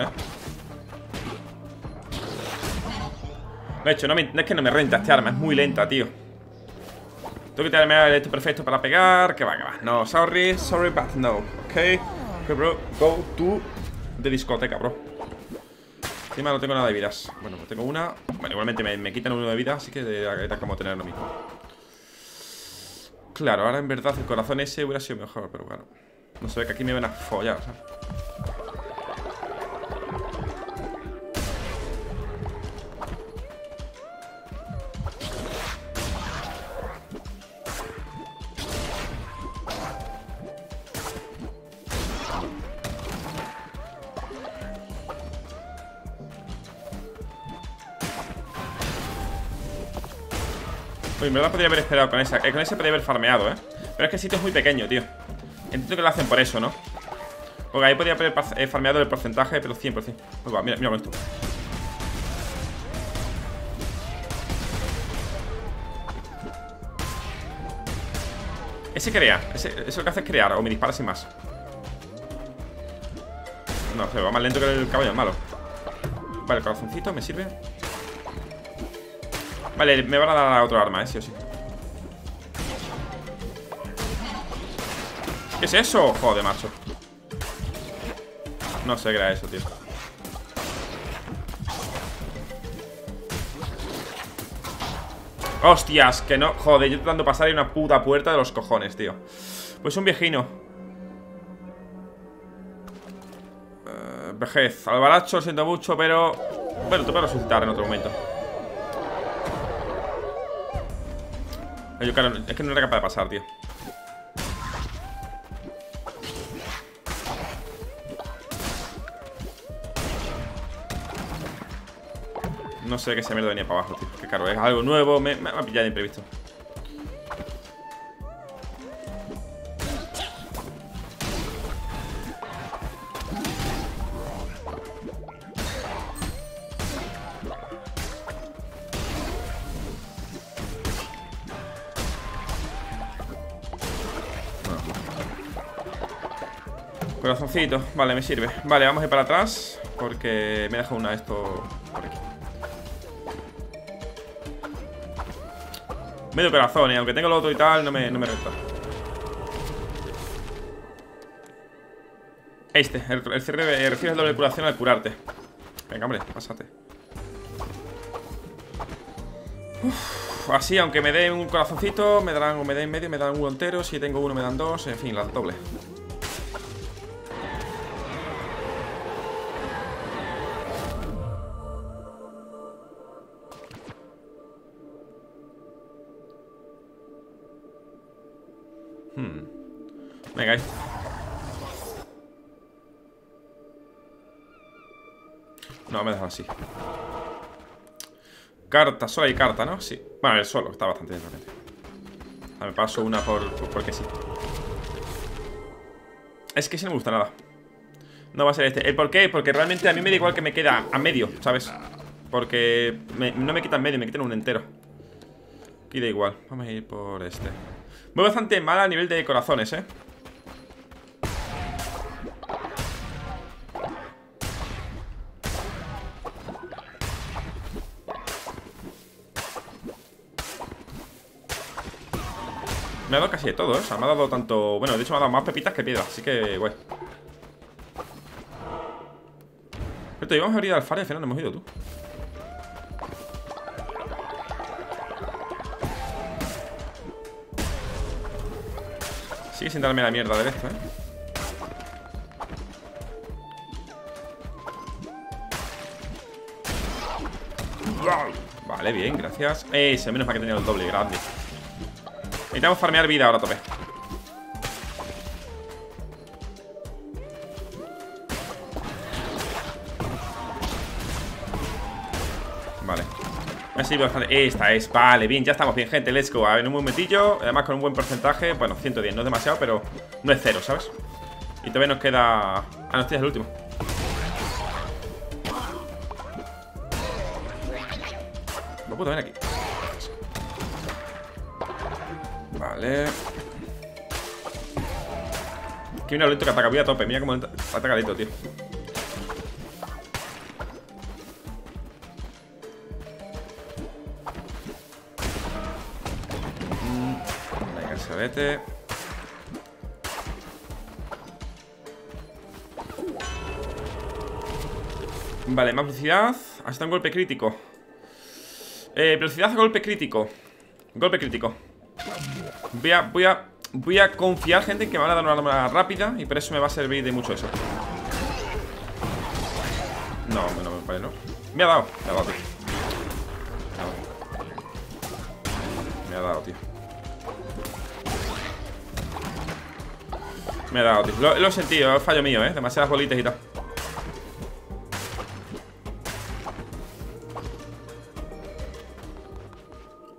De hecho, es que no me renta este arma. Es muy lenta, tío. Tengo que tirarme el esto perfecto para pegar. Que va, que va. No, sorry, but no. Ok. Bro, go to de discoteca, bro. Encima no tengo nada de vidas. Bueno, pues tengo una. Bueno, igualmente me quitan uno de vida, así que era como tener lo mismo. Claro, ahora en verdad el corazón ese hubiera sido mejor, pero bueno. No se ve que aquí me van a follar, ¿sabes? En verdad podría haber esperado con esa. Con esa podría haber farmeado, Pero es que el sitio es muy pequeño, tío. Entiendo que lo hacen por eso, ¿no? Porque ahí podría haber farmeado el porcentaje, pero 100%. Pues va, mira con esto. Ese crea. Eso lo que hace es crear. O me dispara sin más. No, se va más lento que el caballo, es malo. Vale, el corazoncito me sirve. Vale, me van a dar otro arma, sí o sí. ¿Qué es eso? Joder, macho. No sé qué era eso, tío. Hostias, que no. Joder, yo intentando pasar ahí una puta puerta de los cojones, tío. Pues un viejino. Vejez. Albaracho, lo siento mucho, pero... Bueno, te puedo resucitar en otro momento. Yo, claro, es que no era capaz de pasar, tío. No sé qué se mierda venía para abajo, tío. Que claro, es algo nuevo, me ha pillado de imprevisto. Corazoncito, vale, me sirve. Vale, vamos a ir para atrás porque me he dejado una de esto por aquí. Medio corazón, aunque tengo lo otro y tal, no me renta. Este, el cierre refieres doble curación al curarte. Venga, hombre, pásate. Uf, así, aunque me den un corazoncito, me darán o me den medio, me dan uno entero. Si tengo uno, me dan dos, en fin, la doble. Venga, ahí. No, me dejo así. Carta, solo hay carta, ¿no? Sí. Bueno, el solo está bastante bien realmente. A ver, paso una porque sí. Es que sí no me gusta nada. No va a ser este. ¿El por qué? Porque realmente a mí me da igual que me queda a medio, ¿sabes? Porque no me quitan medio, me quitan un entero. Y da igual. Vamos a ir por este. Voy bastante mal a nivel de corazones, ¿eh? Me ha dado casi de todo, ¿eh? O sea, me ha dado tanto... Bueno, de hecho me ha dado más pepitas que piedras, así que... guay. Pero íbamos a abrir al faro y al final no hemos ido, tú. Sigue sin darme la mierda de esto, ¿eh? Vale, bien, gracias. Ese, menos mal que tenía el doble, grande. Necesitamos farmear vida ahora a tope. Vale. Así bastante. Esta es, vale, bien, ya estamos bien, gente, let's go. A ver, un momentillo, además con un buen porcentaje. Bueno, 110, no es demasiado, pero no es cero, ¿sabes? Y todavía nos queda... Ah, no, este es el último. Lo puedo ver aquí. Vale. Aquí mira lo lento que ataca, voy a tope. Mira cómo ataca lento, tío. Venga, se vete. Vale, más velocidad. Hasta un golpe crítico. Velocidad, golpe crítico. Golpe crítico. Voy a confiar, gente, en que me van a dar una arma rápida. Y por eso me va a servir de mucho eso. No, no me parece, ¿no? Me ha dado, tío. Me ha dado, tío. Lo he sentido, es fallo mío, ¿eh? Demasiadas bolitas y tal.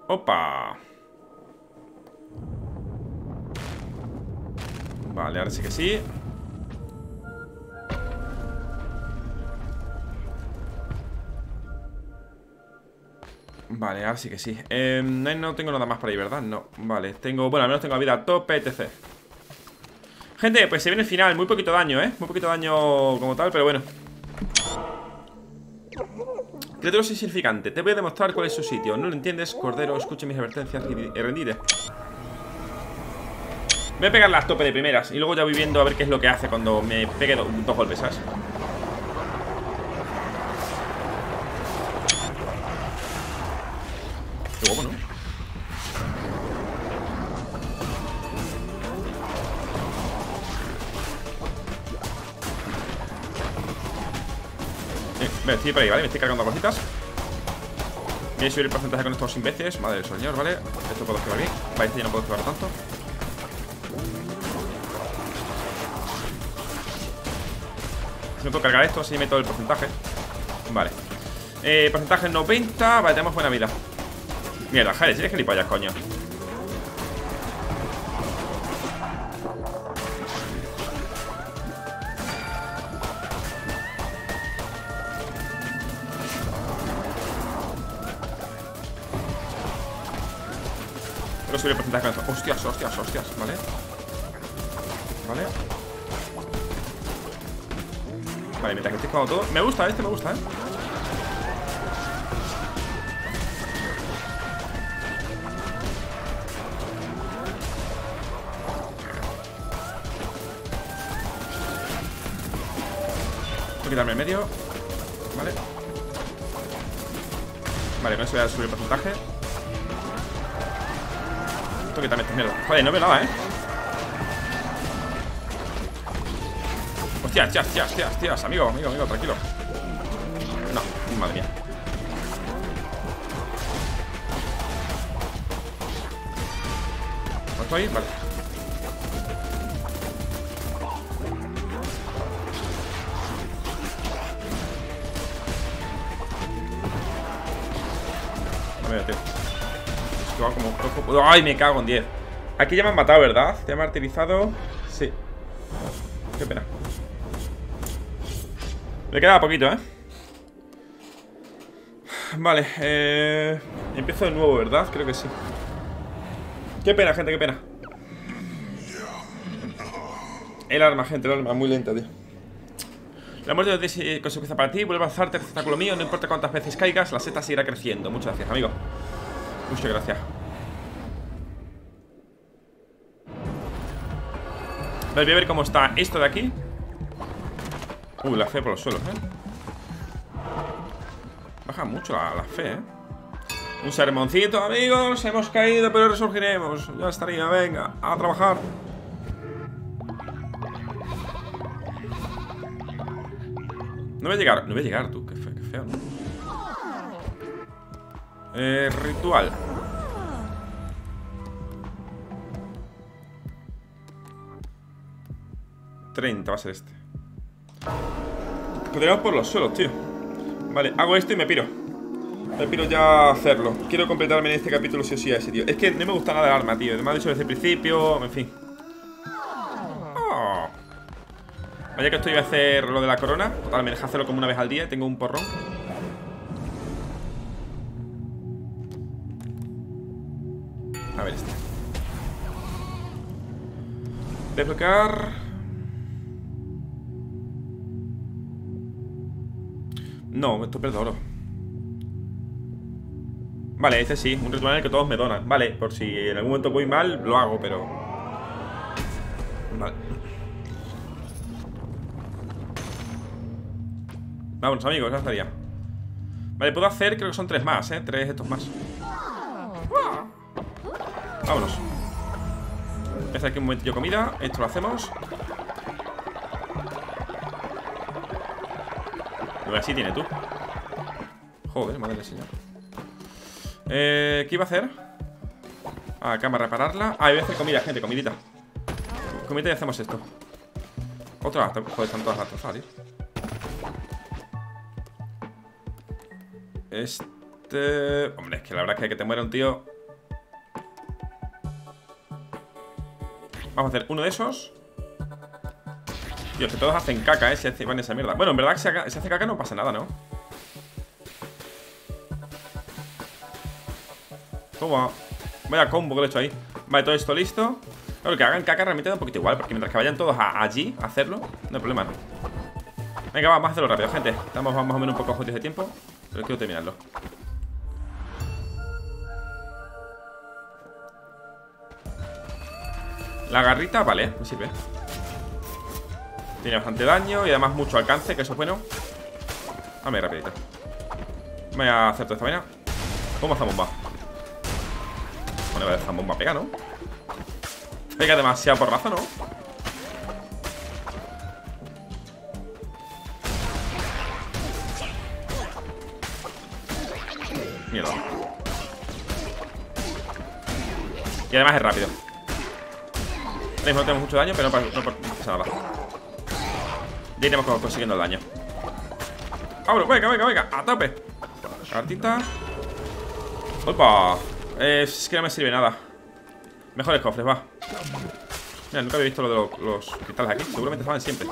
Opa. Vale, ahora sí que sí. Vale, ahora sí que sí. No tengo nada más por ahí, ¿verdad? No, vale, tengo... Bueno, al menos tengo la vida a tope, etc. Gente, pues se viene el final. Muy poquito daño, ¿eh? Muy poquito daño como tal, pero bueno. Cretero insignificante. Te voy a demostrar cuál es su sitio. ¿No lo entiendes, Cordero? Escucha mis advertencias y rendite. Voy a pegar las tope de primeras y luego ya voy viendo a ver qué es lo que hace cuando me pegue dos golpes, ¿sabes? Qué guapo, ¿no? Estoy por ahí, ¿vale? Me estoy cargando cositas. Voy a subir el porcentaje con estos imbéciles. Madre del señor, ¿vale? Esto puedo esquivar bien. Vale, este ya no puedo esquivar tanto. Si no puedo cargar esto, así meto el porcentaje. Vale, porcentaje 90. Vale, tenemos buena vida. Mierda, Jale, si eres gilipollas, coño. Quiero subir el porcentaje con esto. Hostias, hostias, hostias, vale. Vale. Vale, mientras que estoy jugando todo. Me gusta, este me gusta, ¿eh? Voy a quitarme en medio. Vale. Vale, con eso voy a subir el porcentaje. Tengo que quitarme esta mierda. Joder, no veo nada, ¿eh? Hostias, amigo, tranquilo. No, madre mía. ¿No estoy? Vale. mira, tío. Esquivado como un poco. ¡Ay, me cago en 10! Aquí ya me han matado, ¿verdad? ¿Ya me han martirizado? Sí. Qué pena. Me quedaba poquito, ¿eh? Vale, empiezo de nuevo, ¿verdad? Creo que sí. Qué pena, gente, qué pena. El arma, gente, el arma, muy lenta, tío. La muerte no tiene consecuencia para ti. Vuelve a lanzarte el obstáculo mío. No importa cuántas veces caigas, la seta seguirá creciendo. Muchas gracias, amigo. Muchas gracias. Vale, voy a ver cómo está esto de aquí. La fe por los suelos, Baja mucho la fe, Un sermoncito, amigos. Hemos caído, pero resurgiremos. Ya estaría, venga, a trabajar. No voy a llegar, no voy a llegar, tú. Qué feo, ¿no? Ritual. ...30 va a ser este. Podríamos por los suelos, tío. Vale, hago esto y me piro. Me piro ya a hacerlo. Quiero completarme en este capítulo sí o sí a ese, tío. Es que no me gusta nada el arma, tío. Me ha dicho desde el principio, en fin. Vaya que estoy a hacer lo de la corona. Total, me deja hacerlo como una vez al día. Tengo un porrón. A ver este. Desbloquear. No, esto pierdo oro. Vale, este sí, un ritual en el que todos me donan. Vale, por si en algún momento voy mal, lo hago, pero... Vale. Vamos, amigos, ya estaría. Vale, puedo hacer, creo que son 3 más, tres estos más. Vámonos. Voy a hacer aquí un momentillo comida. Esto lo hacemos. Así tiene tú. Joder, madre del señor. ¿Qué iba a hacer? Ah, cámara, repararla. Ah, voy a hacer comida, gente, comidita. Comidita y hacemos esto. Otra, joder, están todas las ratas, tío. Hombre, es que la verdad es que te muera un tío. Vamos a hacer uno de esos. Dios, que todos hacen caca, si van esa mierda. Bueno, en verdad que si hace caca no pasa nada, ¿no? Toma. Vaya combo que le he hecho ahí. Vale, todo esto listo. Claro, que hagan caca realmente da un poquito igual, porque mientras que vayan todos allí a hacerlo, no hay problema, ¿no? Venga, vamos a hacerlo rápido, gente. Estamos más o menos un poco justios de tiempo, pero quiero terminarlo. La garrita, vale, me sirve. Tiene bastante daño y además mucho alcance, que eso es bueno. Dame rapidito. Voy a hacer toda esta vaina. ¿Cómo esta bomba? Bueno, vale, esta bomba pega, ¿no? Pega demasiado porrazo, ¿no? Mierda. Y además es rápido. No tenemos mucho daño, pero no pasa nada. Ya iremos consiguiendo el daño. ¡Vámonos! ¡Venga, venga, venga! ¡A tope! Cartita. ¡Opa! Es que no me sirve nada. Mejores cofres, va. Mira, nunca había visto lo de los cristales aquí. Seguramente estaban siempre.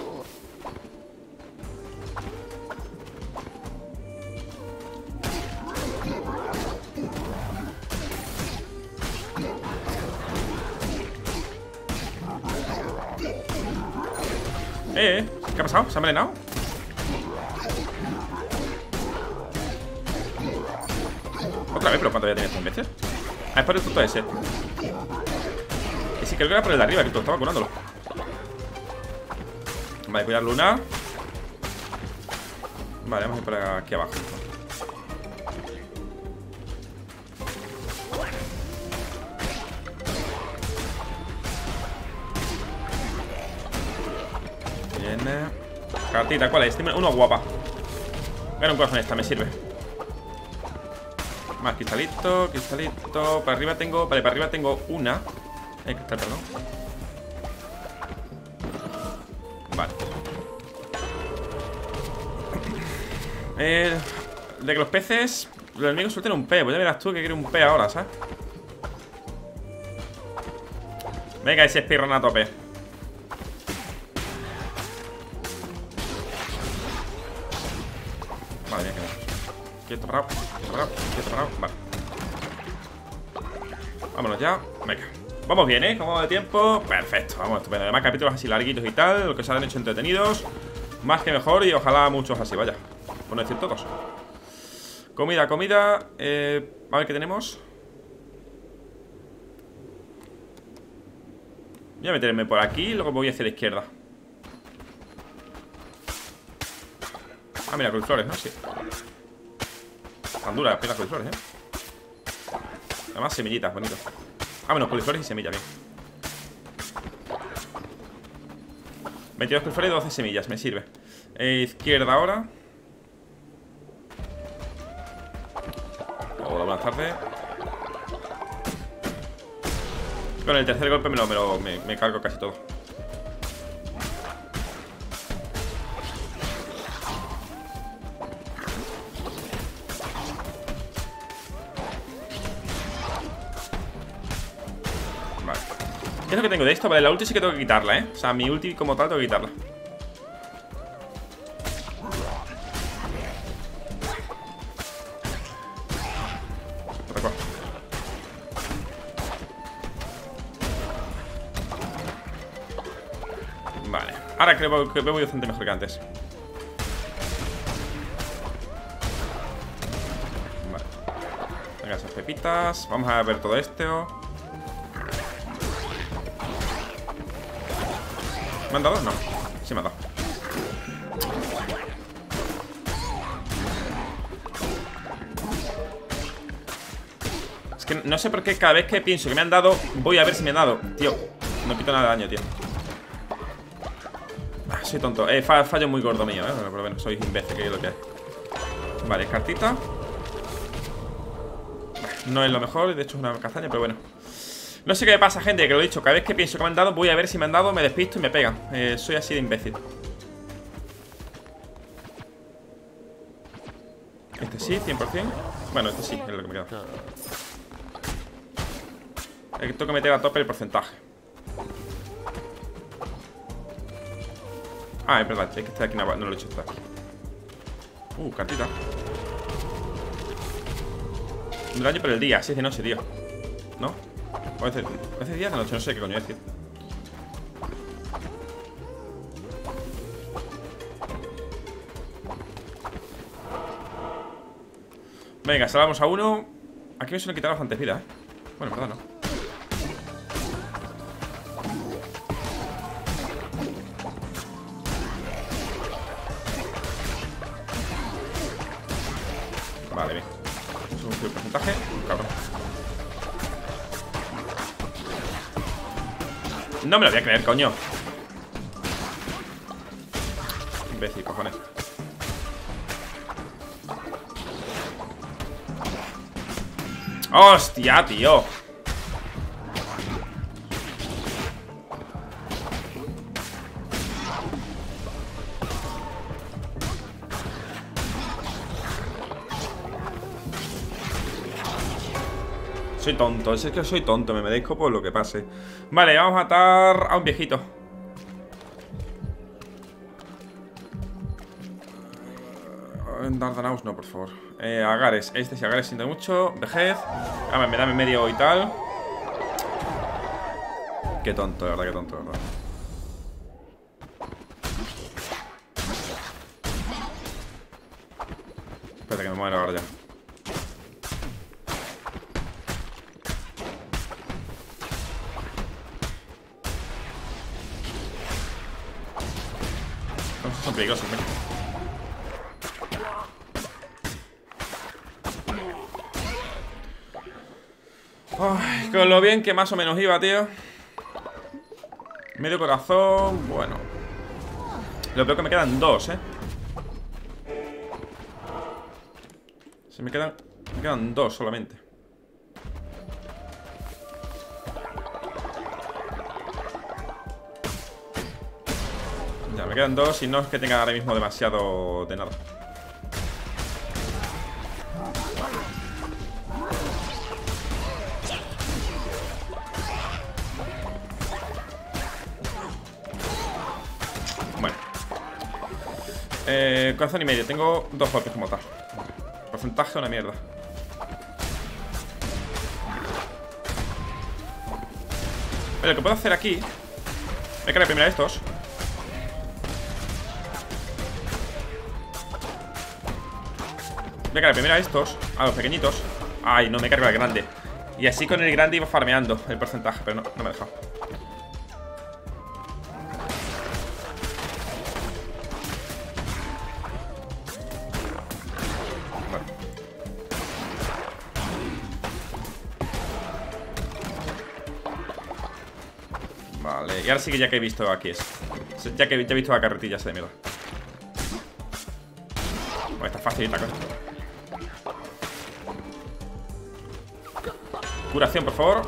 ¿Qué ha pasado? ¿Se ha envenenado? Otra vez, pero ¿cuánto voy a tener? ¿3 veces? Ah, es por el tonto ese. Sí, creo que era por el de arriba, que estaba curándolo. Vale, cuidar Luna. Vale, vamos a ir por aquí abajo. Cartita, ¿cuál es? Una guapa. Gana un corazón esta, me sirve. Más cristalito, cristalito. Para arriba tengo. Vale, para arriba tengo una. Cristal, perdón. Vale. De que los peces. Los enemigos sueltan un P. Pues ya verás tú que quiere un P ahora, ¿sabes? Venga, ese espirrón a tope. Vale, ya quedamos. Quieto parado, quieto parado, quieto parado. Vale. Vámonos ya. Venga. Vamos bien, ¿eh? Como de tiempo. Perfecto, vamos, estupendo. Además, capítulos así larguitos y tal. Lo que se han hecho entretenidos. Más que mejor y ojalá muchos así, vaya. Por no decir todos. Comida, comida. A ver qué tenemos. Voy a meterme por aquí y luego voy hacia la izquierda. Ah, mira, cruzflores, ¿no? Sí. Tan duras las piedras cruzflores, ¿eh? Además, semillitas, bonito. Ah, bueno, cruzflores y semillas, bien. 22 cruzflores y 12 semillas, me sirve. Izquierda ahora. Hola, buenas tardes. Con el tercer golpe me cargo casi todo. Vale. ¿Qué es lo que tengo de esto? Vale, la ulti sí que tengo que quitarla, ¿eh? O sea, mi ulti como tal tengo que quitarla. Ahora creo que voy bastante mejor que antes. Vale. Venga, esas pepitas. Vamos a ver todo esto. ¿Me han dado? No. Sí me han dado. Es que no sé por qué cada vez que pienso que me han dado, voy a ver si me han dado. Tío, no quito nada de daño, tío. Soy tonto, fallo muy gordo mío, bueno, por lo menos soy imbécil, que es lo que hay. Vale, cartita. No es lo mejor, de hecho es una castaña, pero bueno. No sé qué me pasa, gente, que lo he dicho. Cada vez que pienso que me han dado, voy a ver si me han dado, me despisto y me pega. Soy así de imbécil. Este sí, 100%. Bueno, este sí, es lo que me queda. Tengo que meter a tope el porcentaje. Ah, es verdad, es que está aquí, no lo he hecho hasta aquí. Cartita. Un daño por el día, si es de noche, tío. ¿No? O a veces día de noche, no sé qué coño decir. Venga, salvamos a uno. Aquí me suelen quitar bastante vida, ¿eh? Bueno, en verdad no. Vale, bien. Subimos el porcentaje. Cabrón. No me lo voy a creer, coño. Imbécil, cojones. ¡Hostia, tío! Soy tonto, es que soy tonto, me merezco por lo que pase. Vale, vamos a matar a un viejito. Dardanaus no, por favor. Agares, este si Agares siente mucho. Vejez, a ver, me dame medio y tal. Qué tonto, la verdad, qué tonto, la verdad. Espérate que me muero ahora ya. Son peligrosos, ¿eh? Ay, con lo bien que más o menos iba, tío. Medio corazón, bueno. Lo peor que me quedan dos, ¿eh? Se me quedan dos solamente. Me quedan dos y no es que tenga ahora mismo demasiado de nada. Corazón y medio. Tengo 2 golpes como tal. Porcentaje una mierda. Pero lo que puedo hacer aquí, me cargo primero a estos. Me cargo primero a estos, a los pequeñitos. Ay, no, me cargo al grande. Y así con el grande iba farmeando el porcentaje, pero no me ha dejado. Vale, y ahora sí que ya que he visto aquí es. Ya que ya he visto la carretilla esa de mierda. Bueno, está facilita cosa. Curación, por favor.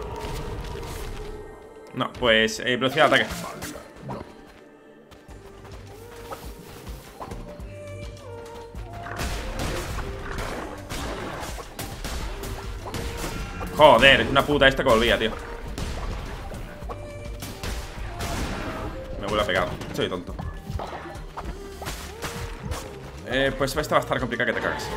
No, pues velocidad de ataque. Joder, es una puta esta que volvía, tío. Me vuelve a pegar, soy tonto. Pues esta va a estar complicada que te cagas.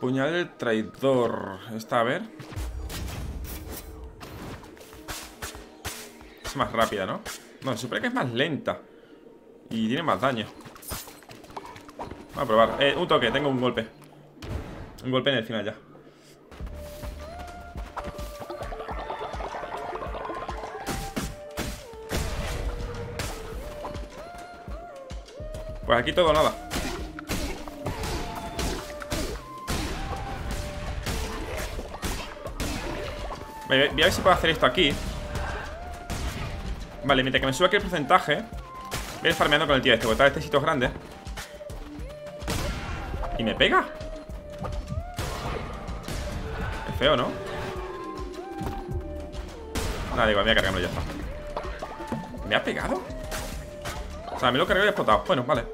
Puñal del traidor. Esta, a ver. Es más rápida, ¿no? No, se supone que es más lenta y tiene más daño. Vamos a probar. Un toque, tengo un golpe. Un golpe en el final ya. Pues aquí todo o nada. Voy a ver si puedo hacer esto aquí. Vale, mientras que me suba aquí el porcentaje, voy a ir farmeando con el tío este, porque este sitio es grande. Y me pega. Es feo, ¿no? Nada, igual, voy a cargarlo y ya está. ¿Me ha pegado? O sea, me lo he cargado y he explotado. Bueno, vale.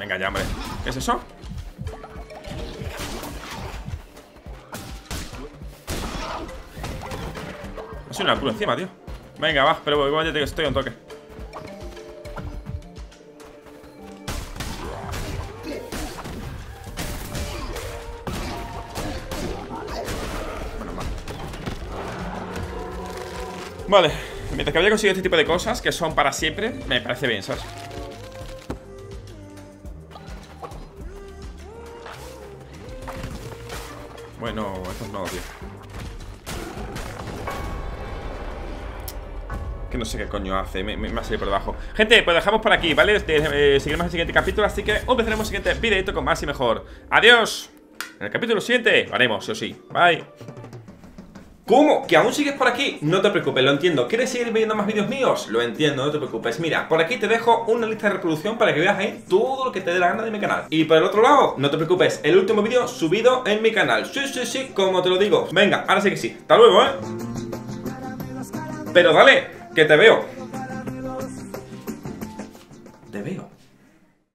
Venga ya, hombre. ¿Qué es eso? Ha sido una cruz encima, tío. Venga, va, pero igual ya te digo, estoy a un toque. Bueno, mal. Vale, mientras que había conseguido este tipo de cosas que son para siempre, me parece bien, ¿sabes? Bueno, estos no, tío. Que no sé qué coño hace, me ha salido por debajo. Gente, pues dejamos por aquí, ¿vale? Seguiremos el siguiente capítulo, así que empezaremos el siguiente videito con más y mejor. ¡Adiós! En el capítulo siguiente lo haremos, sí o sí. Bye. ¿Cómo? ¿Que aún sigues por aquí? No te preocupes, lo entiendo. ¿Quieres seguir viendo más vídeos míos? Lo entiendo, no te preocupes. Mira, por aquí te dejo una lista de reproducción para que veas ahí todo lo que te dé la gana de mi canal. Y por el otro lado, no te preocupes, el último vídeo subido en mi canal. Sí, sí, sí, como te lo digo. Venga, ahora sí que sí. Hasta luego, ¿eh? Pero dale, que te veo.